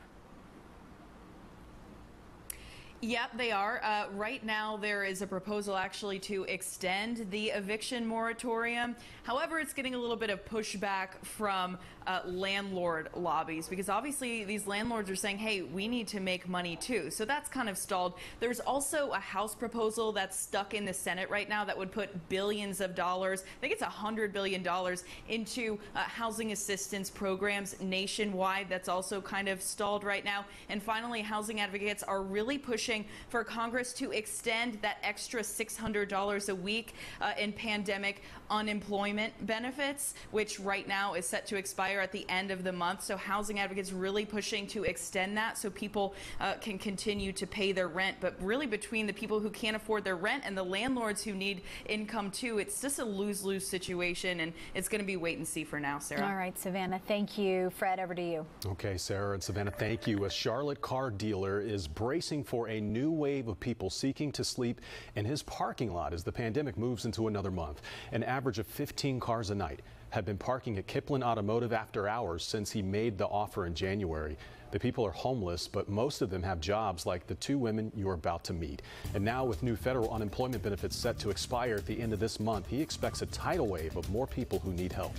Yep, they are. Uh, right now, there is a proposal actually to extend the eviction moratorium. However, it's getting a little bit of pushback from uh, landlord lobbies, because obviously these landlords are saying, hey, we need to make money too. So that's kind of stalled. There's also a House proposal that's stuck in the Senate right now that would put billions of dollars, I think it's one hundred billion dollars, into uh, housing assistance programs nationwide. That's also kind of stalled right now. And finally, housing advocates are really pushing for Congress to extend that extra six hundred dollars a week uh, in pandemic unemployment benefits, which right now is set to expire at the end of the month. So housing advocates really pushing to extend that so people uh, can continue to pay their rent. But really, between the people who can't afford their rent and the landlords who need income too, it's just a lose-lose situation, and it's going to be wait and see for now, Sarah. All right, Savannah, thank you. Fred, over to you. Okay, Sarah and Savannah, thank you. A Charlotte car dealer is bracing for a new wave of people seeking to sleep in his parking lot as the pandemic moves into another month. An average of fifteen cars a night have been parking at Kipling Automotive after hours since he made the offer in January. The people are homeless, but most of them have jobs like the two women you're about to meet. And now with new federal unemployment benefits set to expire at the end of this month, he expects a tidal wave of more people who need help.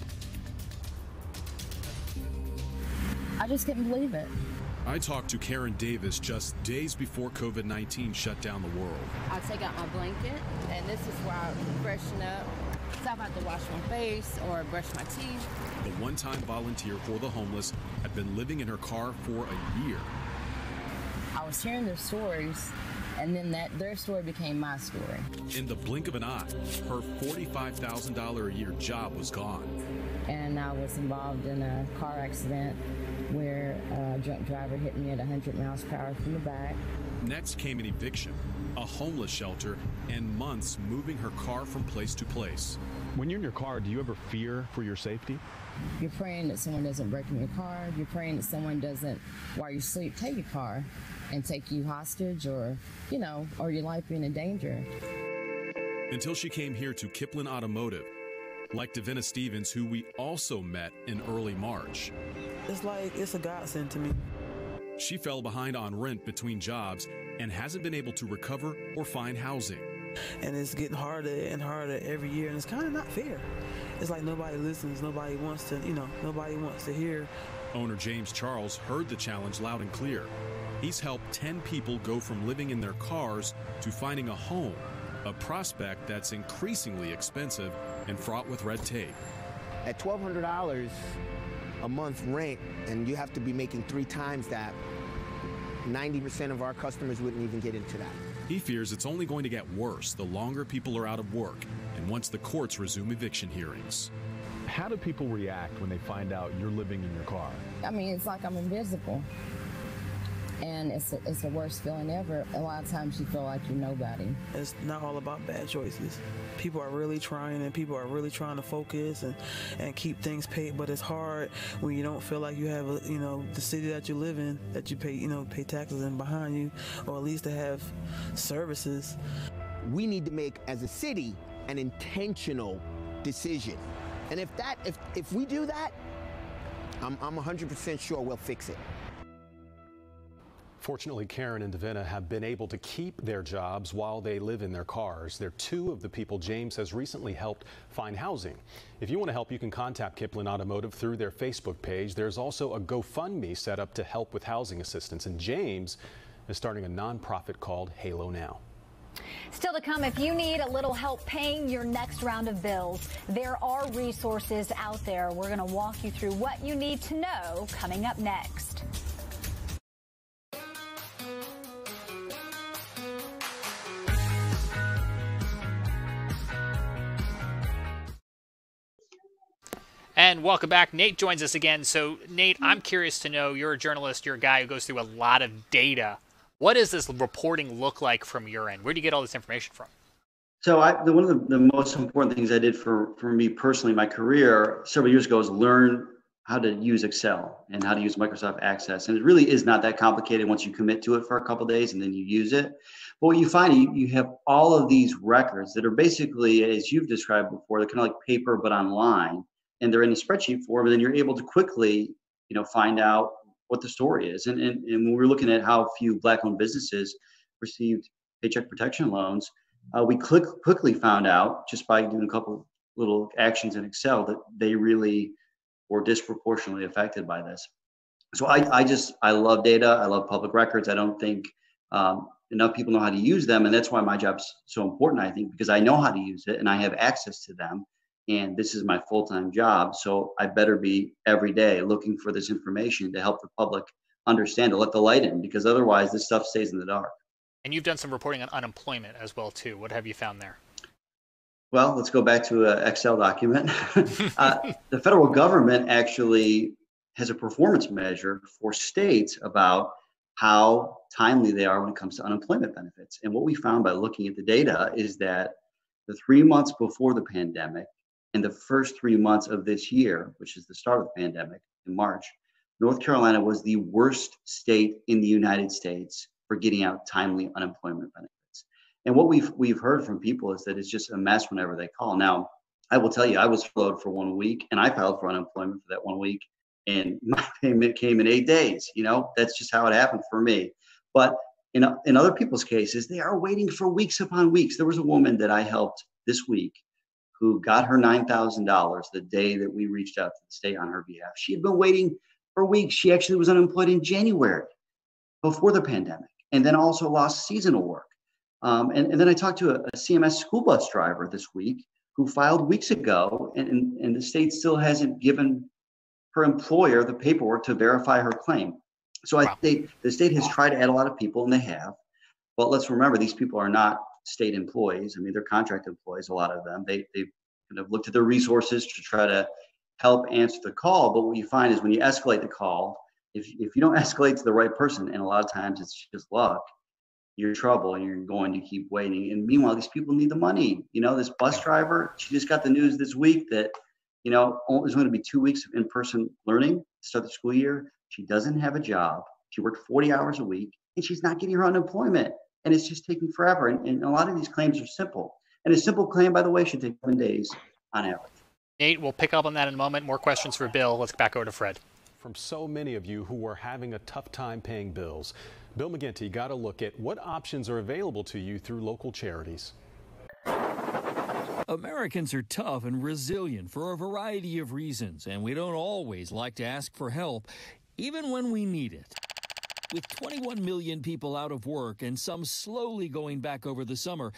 I just couldn't believe it. I talked to Karen Davis just days before COVID nineteen shut down the world. I take out my blanket, and this is where I freshen up. So I've had to wash my face or brush my teeth. The one-time volunteer for the homeless had been living in her car for a year. I was hearing their stories, and then that their story became my story. In the blink of an eye, her forty-five thousand dollars a year job was gone. and I was involved in a car accident where a drunk driver hit me at one hundred miles per hour from the back. Next came an eviction, a homeless shelter, and months moving her car from place to place. When you're in your car, do you ever fear for your safety? You're praying that someone doesn't break in your car. You're praying that someone doesn't, while you sleep, take your car and take you hostage or, you know, or your life being in danger. Until she came here to Kipling Automotive, like Davina Stevens, who we also met in early March. It's like it's a godsend to me. She fell behind on rent between jobs and hasn't been able to recover or find housing. And it's getting harder and harder every year, and it's kind of not fair. It's like nobody listens, nobody wants to, you know, nobody wants to hear. Owner James Charles heard the challenge loud and clear. He's helped ten people go from living in their cars to finding a home, a prospect that's increasingly expensive and fraught with red tape. At twelve hundred dollars a month rent, and you have to be making three times that, ninety percent of our customers wouldn't even get into that. He fears it's only going to get worse the longer people are out of work and once the courts resume eviction hearings. How do people react when they find out you're living in your car? I mean, it's like I'm invisible. And it's, a, it's the worst feeling ever. A lot of times you feel like you're nobody. It's not all about bad choices. People are really trying, and people are really trying to focus and, and keep things paid, but it's hard when you don't feel like you have, a, you know, the city that you live in, that you pay, you know, pay taxes in behind you, or at least to have services. We need to make, as a city, an intentional decision. And if that, if, if we do that, I'm, I'm one hundred percent sure we'll fix it. Fortunately, Karen and Davina have been able to keep their jobs while they live in their cars. They're two of the people James has recently helped find housing. If you want to help, you can contact Kipling Automotive through their Facebook page. There's also a GoFundMe set up to help with housing assistance, and James is starting a nonprofit called Halo Now. Still to come, if you need a little help paying your next round of bills, there are resources out there. We're going to walk you through what you need to know coming up next. And welcome back. Nate joins us again. So, Nate, I'm curious to know, you're a journalist, you're a guy who goes through a lot of data. What does this reporting look like from your end? Where do you get all this information from? So I, the, one of the, the most important things I did for, for me personally, my career several years ago, is learn how to use Excel and how to use Microsoft Access. And it really is not that complicated once you commit to it for a couple of days and then you use it. But what you find, you, you have all of these records that are basically, as you've described before, they're kind of like paper but online. And they're in a spreadsheet form, and then you're able to quickly, you know, find out what the story is. And, and, and when we were looking at how few Black-owned businesses received paycheck protection loans, uh, we click, quickly found out, just by doing a couple little actions in Excel, that they really were disproportionately affected by this. So I, I just, I love data. I love public records. I don't think um, enough people know how to use them. And that's why my job's so important, I think, because I know how to use it and I have access to them. And this is my full-time job, so I better be every day looking for this information to help the public understand, to let the light in, because otherwise this stuff stays in the dark. And you've done some reporting on unemployment as well, too. What have you found there? Well, let's go back to an Excel document. uh, the federal government actually has a performance measure for states about how timely they are when it comes to unemployment benefits. And what we found by looking at the data is that the three months before the pandemic, in the first three months of this year, which is the start of the pandemic in March, North Carolina was the worst state in the United States for getting out timely unemployment benefits. And what we've we've heard from people is that it's just a mess whenever they call. Now, I will tell you, I was furloughed for one week, and I filed for unemployment for that one week, and my payment came in eight days. You know, that's just how it happened for me. But in in other people's cases, they are waiting for weeks upon weeks. There was a woman that I helped this week who got her nine thousand dollars the day that we reached out to the state on her behalf. She had been waiting for weeks. She actually was unemployed in January before the pandemic, and then also lost seasonal work. Um, and, and then I talked to a, a C M S school bus driver this week who filed weeks ago, and, and, and the state still hasn't given her employer the paperwork to verify her claim. So I think the state has tried to add a lot of people, and they have. But let's remember, these people are not state employees. I mean, they're contract employees, a lot of them. They, they've kind of looked at their resources to try to help answer the call. But what you find is when you escalate the call, if, if you don't escalate to the right person, and a lot of times it's just luck, you're in trouble and you're going to keep waiting. And meanwhile, these people need the money. You know, this bus driver, she just got the news this week that, you know, there's going to be two weeks of in-person learning to start the school year. She doesn't have a job. She worked forty hours a week and she's not getting her unemployment. And it's just taking forever. And, and a lot of these claims are simple. And a simple claim, by the way, should take seven days on average. Nate, we'll pick up on that in a moment. More questions for Bill. Let's back over to Fred. From so many of you who are having a tough time paying bills, Bill McGinty got a look at what options are available to you through local charities. Americans are tough and resilient for a variety of reasons, and we don't always like to ask for help, even when we need it. With twenty-one million people out of work and some slowly going back over the summer,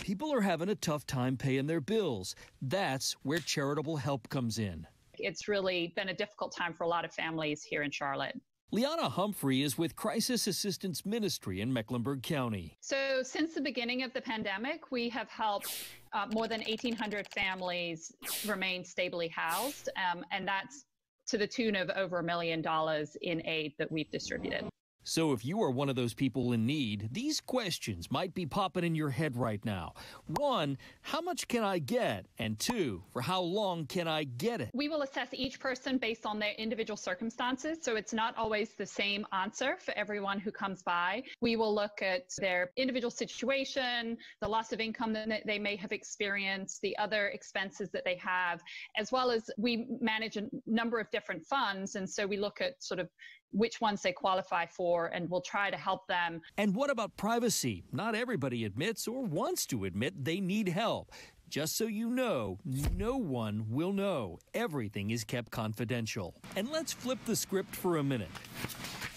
people are having a tough time paying their bills. That's where charitable help comes in. It's really been a difficult time for a lot of families here in Charlotte. Liana Humphrey is with Crisis Assistance Ministry in Mecklenburg County. So since the beginning of the pandemic, we have helped uh, more than eighteen hundred families remain stably housed, um, and that's to the tune of over a million dollars in aid that we've distributed. So if you are one of those people in need, these questions might be popping in your head right now. One, how much can I get? And two, for how long can I get it? We will assess each person based on their individual circumstances, so it's not always the same answer for everyone who comes by. We will look at their individual situation, the loss of income that they may have experienced, the other expenses that they have, as well as we manage a number of different funds, and so we look at sort of which ones they qualify for, and we'll try to help them. And what about privacy? Not everybody admits or wants to admit they need help. Just so you know, no one will know. Everything is kept confidential. And let's flip the script for a minute.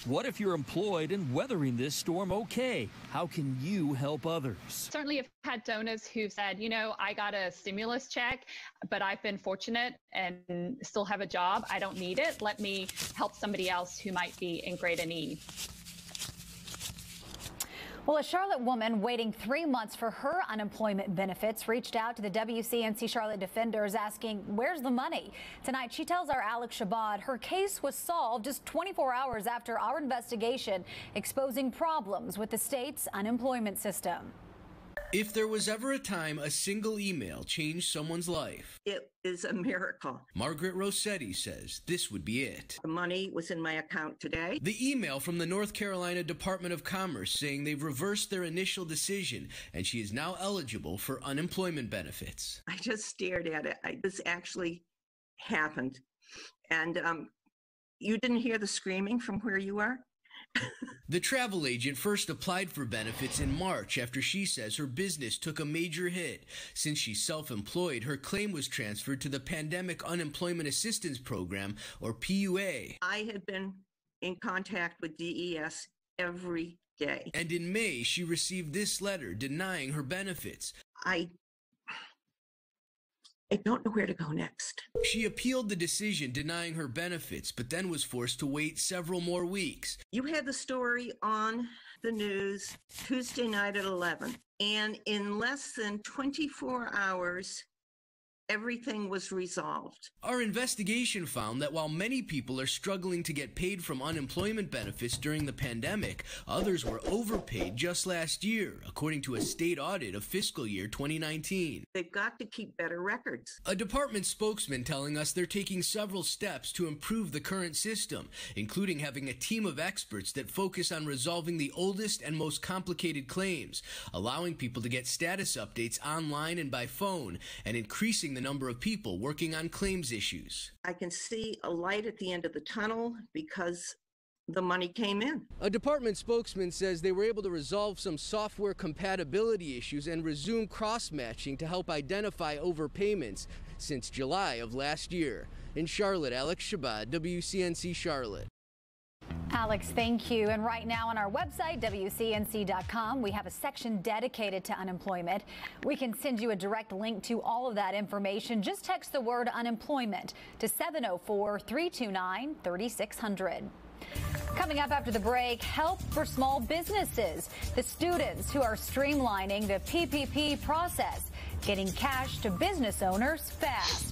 What if you're employed and weathering this storm okay? How can you help others? Certainly have had donors who've said, you know, I got a stimulus check, but I've been fortunate and still have a job. I don't need it. Let me help somebody else who might be in greater need. Well, a Charlotte woman waiting three months for her unemployment benefits reached out to the W C N C Charlotte Defenders asking, where's the money? Tonight, she tells our Alex Shabad her case was solved just twenty-four hours after our investigation, exposing problems with the state's unemployment system. If there was ever a time a single email changed someone's life, it is a miracle. Margaret Rossetti says this would be it. The money was in my account today. The email from the North Carolina Department of Commerce saying they've reversed their initial decision and she is now eligible for unemployment benefits. I just stared at it. I, this actually happened. And um, you didn't hear the screaming from where you are? The travel agent first applied for benefits in March after she says her business took a major hit. Since she's self-employed, her claim was transferred to the Pandemic Unemployment Assistance Program, or P U A. I had been in contact with D E S every day. And in May, she received this letter denying her benefits. I... I don't know where to go next. She appealed the decision denying her benefits, but then was forced to wait several more weeks. You had the story on the news Tuesday night at eleven, and in less than twenty-four hours, everything was resolved. Our investigation found that while many people are struggling to get paid from unemployment benefits during the pandemic, others were overpaid just last year, according to a state audit of fiscal year twenty nineteen. They've got to keep better records. A department spokesman telling us they're taking several steps to improve the current system, including having a team of experts that focus on resolving the oldest and most complicated claims, allowing people to get status updates online and by phone, and increasing the number of people working on claims issues. I can see a light at the end of the tunnel because the money came in. A department spokesman says they were able to resolve some software compatibility issues and resume cross-matching to help identify overpayments since July of last year. In Charlotte, Alex Shabad, W C N C Charlotte. Alex, thank you. And right now on our website, W C N C dot com, we have a section dedicated to unemployment. We can send you a direct link to all of that information. Just text the word unemployment to seven oh four, three two nine, three six zero zero. Coming up after the break, help for small businesses. The students who are streamlining the P P P process, getting cash to business owners fast.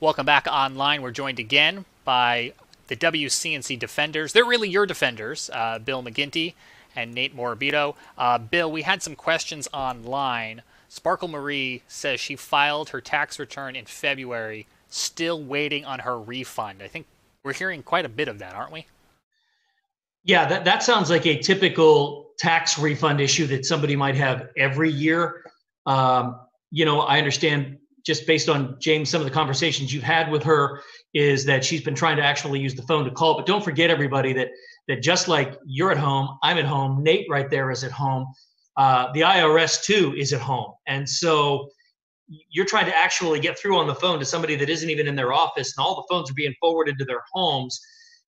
Welcome back online. We're joined again by the W C N C Defenders. They're really your defenders, uh, Bill McGinty and Nate Morimoto. Uh, Bill, we had some questions online. Sparkle Marie says she filed her tax return in February, still waiting on her refund. I think we're hearing quite a bit of that, aren't we? Yeah, that, that sounds like a typical tax refund issue that somebody might have every year. Um, you know, I understand just based on, James, some of the conversations you've had with her is that she's been trying to actually use the phone to call. But don't forget, everybody, that that just like you're at home, I'm at home, Nate right there is at home, uh, the I R S too is at home. And so you're trying to actually get through on the phone to somebody that isn't even in their office, and all the phones are being forwarded to their homes.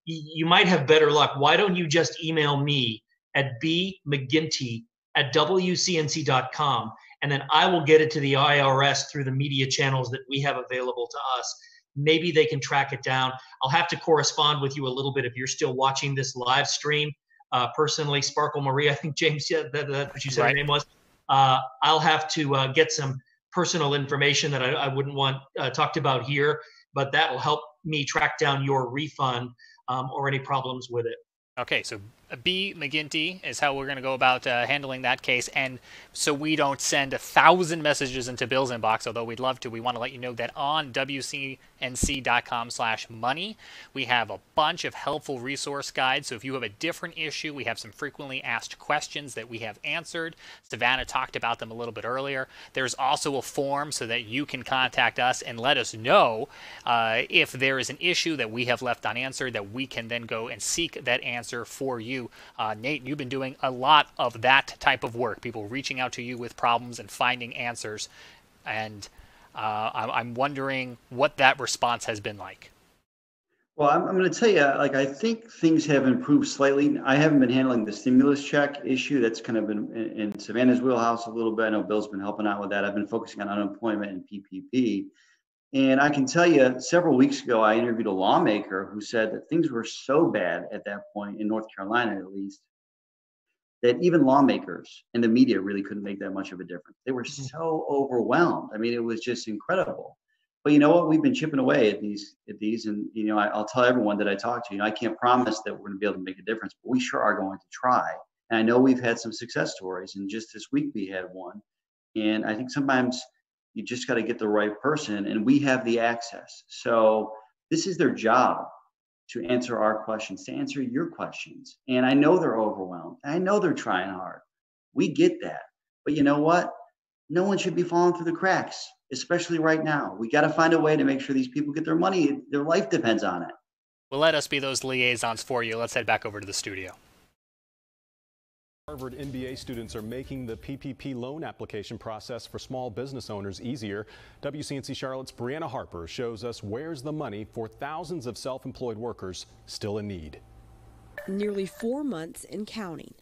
You might have better luck. Why don't you just email me at b mcginty at w c n c dot com, and then I will get it to the I R S through the media channels that we have available to us. Maybe they can track it down. I'll have to correspond with you a little bit if you're still watching this live stream. Uh, personally, Sparkle Marie, I think, James, yeah, that, that's what you said right. Her name was. Uh, I'll have to uh, get some personal information that I, I wouldn't want uh, talked about here, but that will help me track down your refund Um, or any problems with it. Okay, so B. McGinty is how we're going to go about uh, handling that case. And so we don't send a thousand messages into Bill's inbox, although we'd love to. We want to let you know that on w c n c dot com slash money, we have a bunch of helpful resource guides. So if you have a different issue, we have some frequently asked questions that we have answered. Savannah talked about them a little bit earlier. There's also a form so that you can contact us and let us know uh, if there is an issue that we have left unanswered that we can then go and seek that answer. answer for you. Uh, Nate, you've been doing a lot of that type of work, people reaching out to you with problems and finding answers. And uh, I'm wondering what that response has been like. Well, I'm, I'm going to tell you, like, I think things have improved slightly. I haven't been handling the stimulus check issue. That's kind of been in, in Savannah's wheelhouse a little bit. I know Bill's been helping out with that. I've been focusing on unemployment and P P P. And I can tell you, several weeks ago, I interviewed a lawmaker who said that things were so bad at that point, in North Carolina at least, that even lawmakers and the media really couldn't make that much of a difference. They were so overwhelmed. I mean, it was just incredible. But you know what? We've been chipping away at these. At these, and you know, I, I'll tell everyone that I talk to, you know, I can't promise that we're going to be able to make a difference, but we sure are going to try. And I know we've had some success stories, and just this week we had one. And I think sometimes you just got to get the right person, and we have the access. So this is their job, to answer our questions, to answer your questions. And I know they're overwhelmed. I know they're trying hard. We get that. But you know what? No one should be falling through the cracks, especially right now. We got to find a way to make sure these people get their money. Their life depends on it. Well, let us be those liaisons for you. Let's head back over to the studio. Harvard M B A students are making the P P P loan application process for small business owners easier. W C N C Charlotte's Brianna Harper shows us where's the money for thousands of self-employed workers still in need. Nearly four months in counting.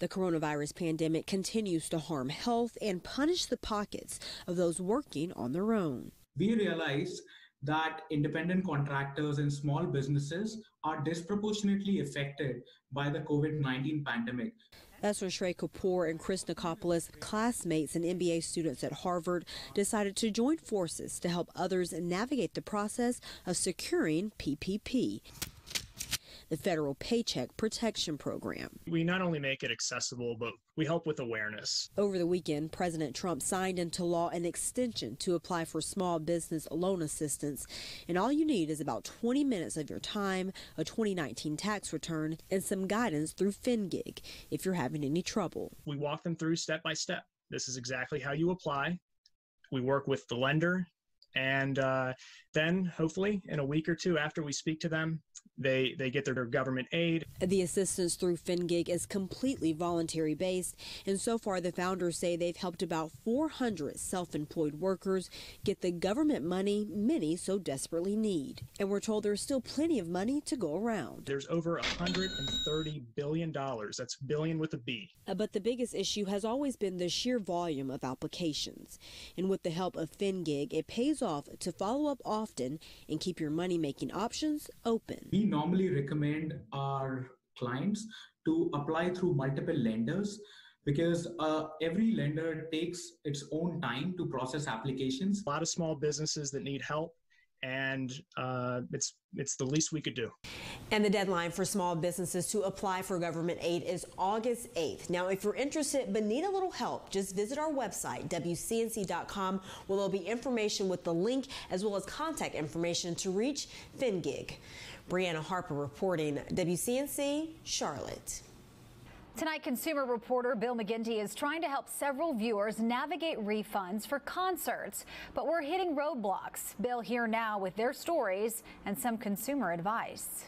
The coronavirus pandemic continues to harm health and punish the pockets of those working on their own. We realize that independent contractors and small businesses are disproportionately affected by the COVID nineteen pandemic. Esther Shrey Kapoor and Chris Nikopoulos, classmates and M B A students at Harvard, decided to join forces to help others navigate the process of securing P P P, the Federal Paycheck Protection Program. We not only make it accessible, but we help with awareness. Over the weekend, President Trump signed into law an extension to apply for small business loan assistance. And all you need is about twenty minutes of your time, a twenty nineteen tax return, and some guidance through FinGig if you're having any trouble. We walk them through step by step. This is exactly how you apply. We work with the lender. And uh, then hopefully in a week or two after we speak to them, they, they get their, their government aid. The assistance through FinGig is completely voluntary based. And so far, the founders say they've helped about four hundred self-employed workers get the government money many so desperately need. And we're told there's still plenty of money to go around. There's over one hundred thirty billion dollars. That's billion with a B. But the biggest issue has always been the sheer volume of applications. And with the help of FinGig, it pays off to follow up often and keep your money making options open. We normally recommend our clients to apply through multiple lenders because uh, every lender takes its own time to process applications. A lot of small businesses that need help, and uh, it's it's the least we could do. And the deadline for small businesses to apply for government aid is August eighth. Now, if you're interested but need a little help, just visit our website, W C N C dot com, where there'll be information with the link as well as contact information to reach FinGig. Brianna Harper reporting, W C N C Charlotte. Tonight, consumer reporter Bill McGinty is trying to help several viewers navigate refunds for concerts, but we're hitting roadblocks. Bill here now with their stories and some consumer advice.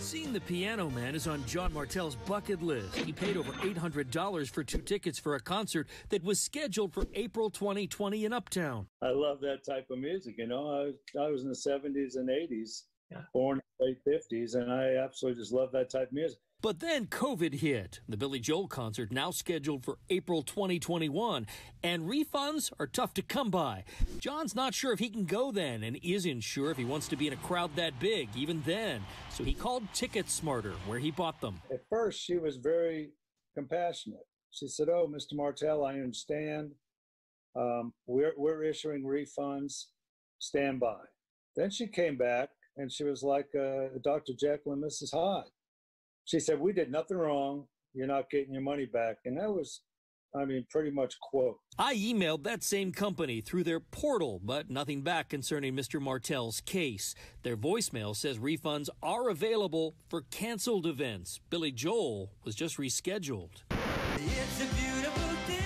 Seeing the Piano Man is on John Martell's bucket list. He paid over eight hundred dollars for two tickets for a concert that was scheduled for April twenty twenty in Uptown. I love that type of music, you know. I was, I was in the seventies and eighties, yeah. Born in the late fifties, and I absolutely just love that type of music. But then COVID hit. The Billy Joel concert now scheduled for April twenty twenty-one, and refunds are tough to come by. John's not sure if he can go then and isn't sure if he wants to be in a crowd that big even then. So he called Ticket Smarter, where he bought them. At first, she was very compassionate. She said, "Oh, Mister Martell, I understand. Um, we're, we're issuing refunds. Stand by." Then she came back, and she was like uh, Doctor Jekyll and Missus Hyde. She said, "We did nothing wrong. You're not getting your money back." And that was, I mean, pretty much quote. I emailed that same company through their portal, but nothing back concerning Mister Martell's case. Their voicemail says refunds are available for canceled events. Billy Joel was just rescheduled. It's a beautiful day.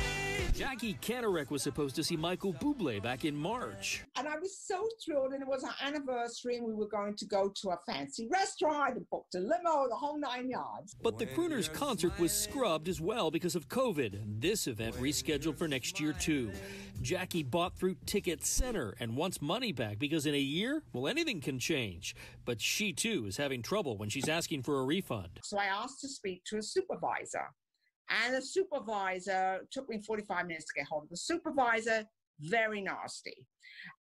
Jackie Kanarek was supposed to see Michael Bublé back in March. And I was so thrilled, and it was our anniversary, and we were going to go to a fancy restaurant and booked a limo, the whole nine yards. But the Crooners concert was scrubbed as well because of COVID. This event rescheduled for next year, too. Jackie bought through Ticket Center and wants money back because in a year, well, anything can change. But she, too, is having trouble when she's asking for a refund. So I asked to speak to a supervisor, and the supervisor took me forty-five minutes to get hold of the supervisor. Very nasty.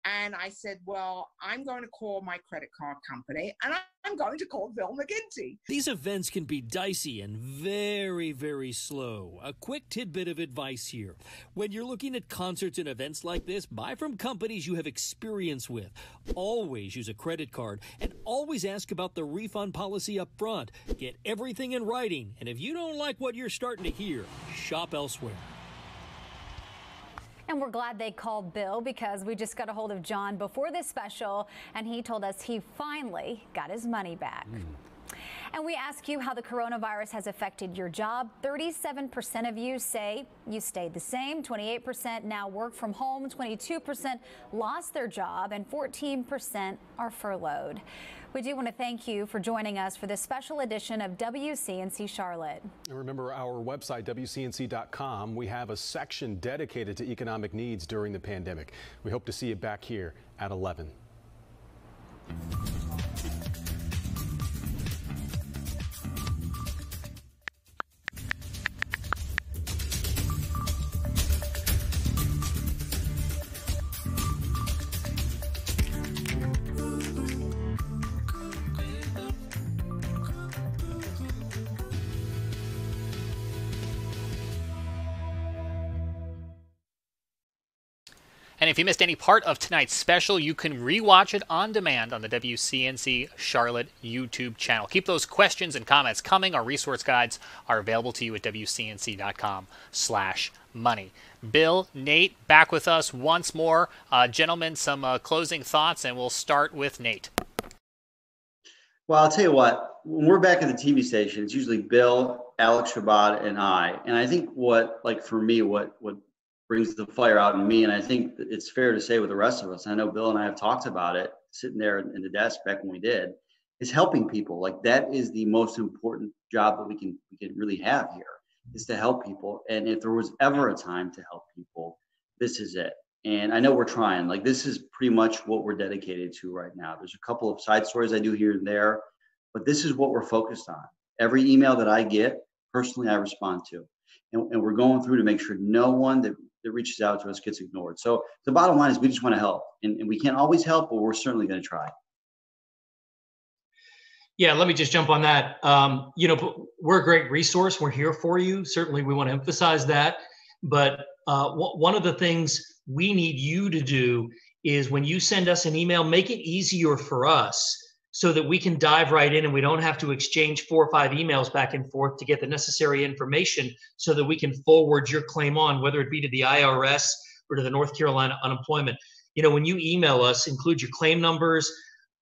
And I said, "Well, I'm going to call my credit card company, and I'm going to call Bill McGinty." These events can be dicey and very, very slow. A quick tidbit of advice here. When you're looking at concerts and events like this, buy from companies you have experience with. Always use a credit card, and always ask about the refund policy up front. Get everything in writing, and if you don't like what you're starting to hear, shop elsewhere. And we're glad they called Bill, because we just got a hold of John before this special, and he told us he finally got his money back. Mm. And we ask you how the coronavirus has affected your job. thirty-seven percent of you say you stayed the same. twenty-eight percent now work from home. twenty-two percent lost their job, and fourteen percent are furloughed. We do want to thank you for joining us for this special edition of W C N C Charlotte. And remember our website, W C N C dot com. We have a section dedicated to economic needs during the pandemic. We hope to see you back here at eleven. And if you missed any part of tonight's special, you can rewatch it on demand on the W C N C Charlotte YouTube channel. Keep those questions and comments coming. Our resource guides are available to you at W C N C dot com slash money. Bill, Nate, back with us once more. Uh, gentlemen, some uh, closing thoughts, and we'll start with Nate. Well, I'll tell you what. When we're back at the T V station, it's usually Bill, Alex Shabad, and I. And I think what, like for me, what what brings the fire out in me, and I think it's fair to say with the rest of us, I know Bill and I have talked about it, sitting there in the desk back when we did, is helping people. Like, that is the most important job that we can we can really have here, is to help people. And if there was ever a time to help people, this is it. And I know we're trying. Like, this is pretty much what we're dedicated to right now. There's a couple of side stories I do here and there, but this is what we're focused on. Every email that I get, personally, I respond to. And, and we're going through to make sure no one that that reaches out to us gets ignored. So the bottom line is we just want to help, and, and we can't always help, but we're certainly going to try. Yeah, let me just jump on that. Um, you know, we're a great resource. We're here for you. Certainly, we want to emphasize that. But uh, w- one of the things we need you to do is when you send us an email, make it easier for us so that we can dive right in and we don't have to exchange four or five emails back and forth to get the necessary information so that we can forward your claim on, whether it be to the I R S or to the North Carolina Unemployment. You know, when you email us, include your claim numbers.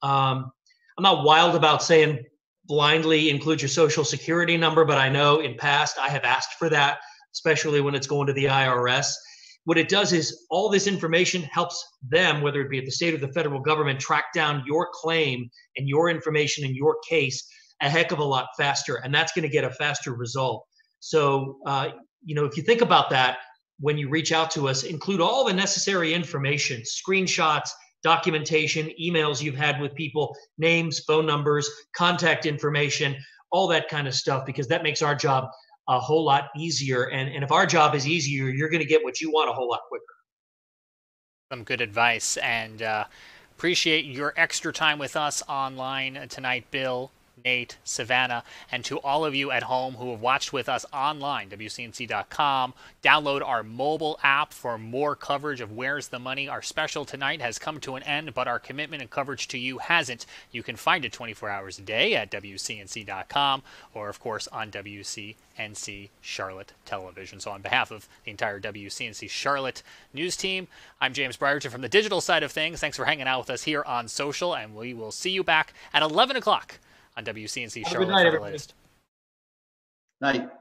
Um, I'm not wild about saying blindly include your social security number, but I know in past I have asked for that, especially when it's going to the I R S. What it does is all this information helps them, whether it be at the state or the federal government, track down your claim and your information in your case a heck of a lot faster. And that's going to get a faster result. So, uh, you know, if you think about that, when you reach out to us, include all the necessary information, screenshots, documentation, emails you've had with people, names, phone numbers, contact information, all that kind of stuff, because that makes our job a whole lot easier. And, and if our job is easier, you're going to get what you want a whole lot quicker. Some good advice, and uh, appreciate your extra time with us online tonight, Bill, Nate, Savannah, and to all of you at home who have watched with us online, W C N C dot com. Download our mobile app for more coverage of Where's the Money. Our special tonight has come to an end, but our commitment and coverage to you hasn't. You can find it twenty-four hours a day at W C N C dot com or, of course, on W C N C Charlotte Television. So on behalf of the entire W C N C Charlotte news team, I'm James Brierton from the digital side of things. Thanks for hanging out with us here on social, and we will see you back at eleven o'clock on W C N C Charlotte. Have a good night, everybody. Night.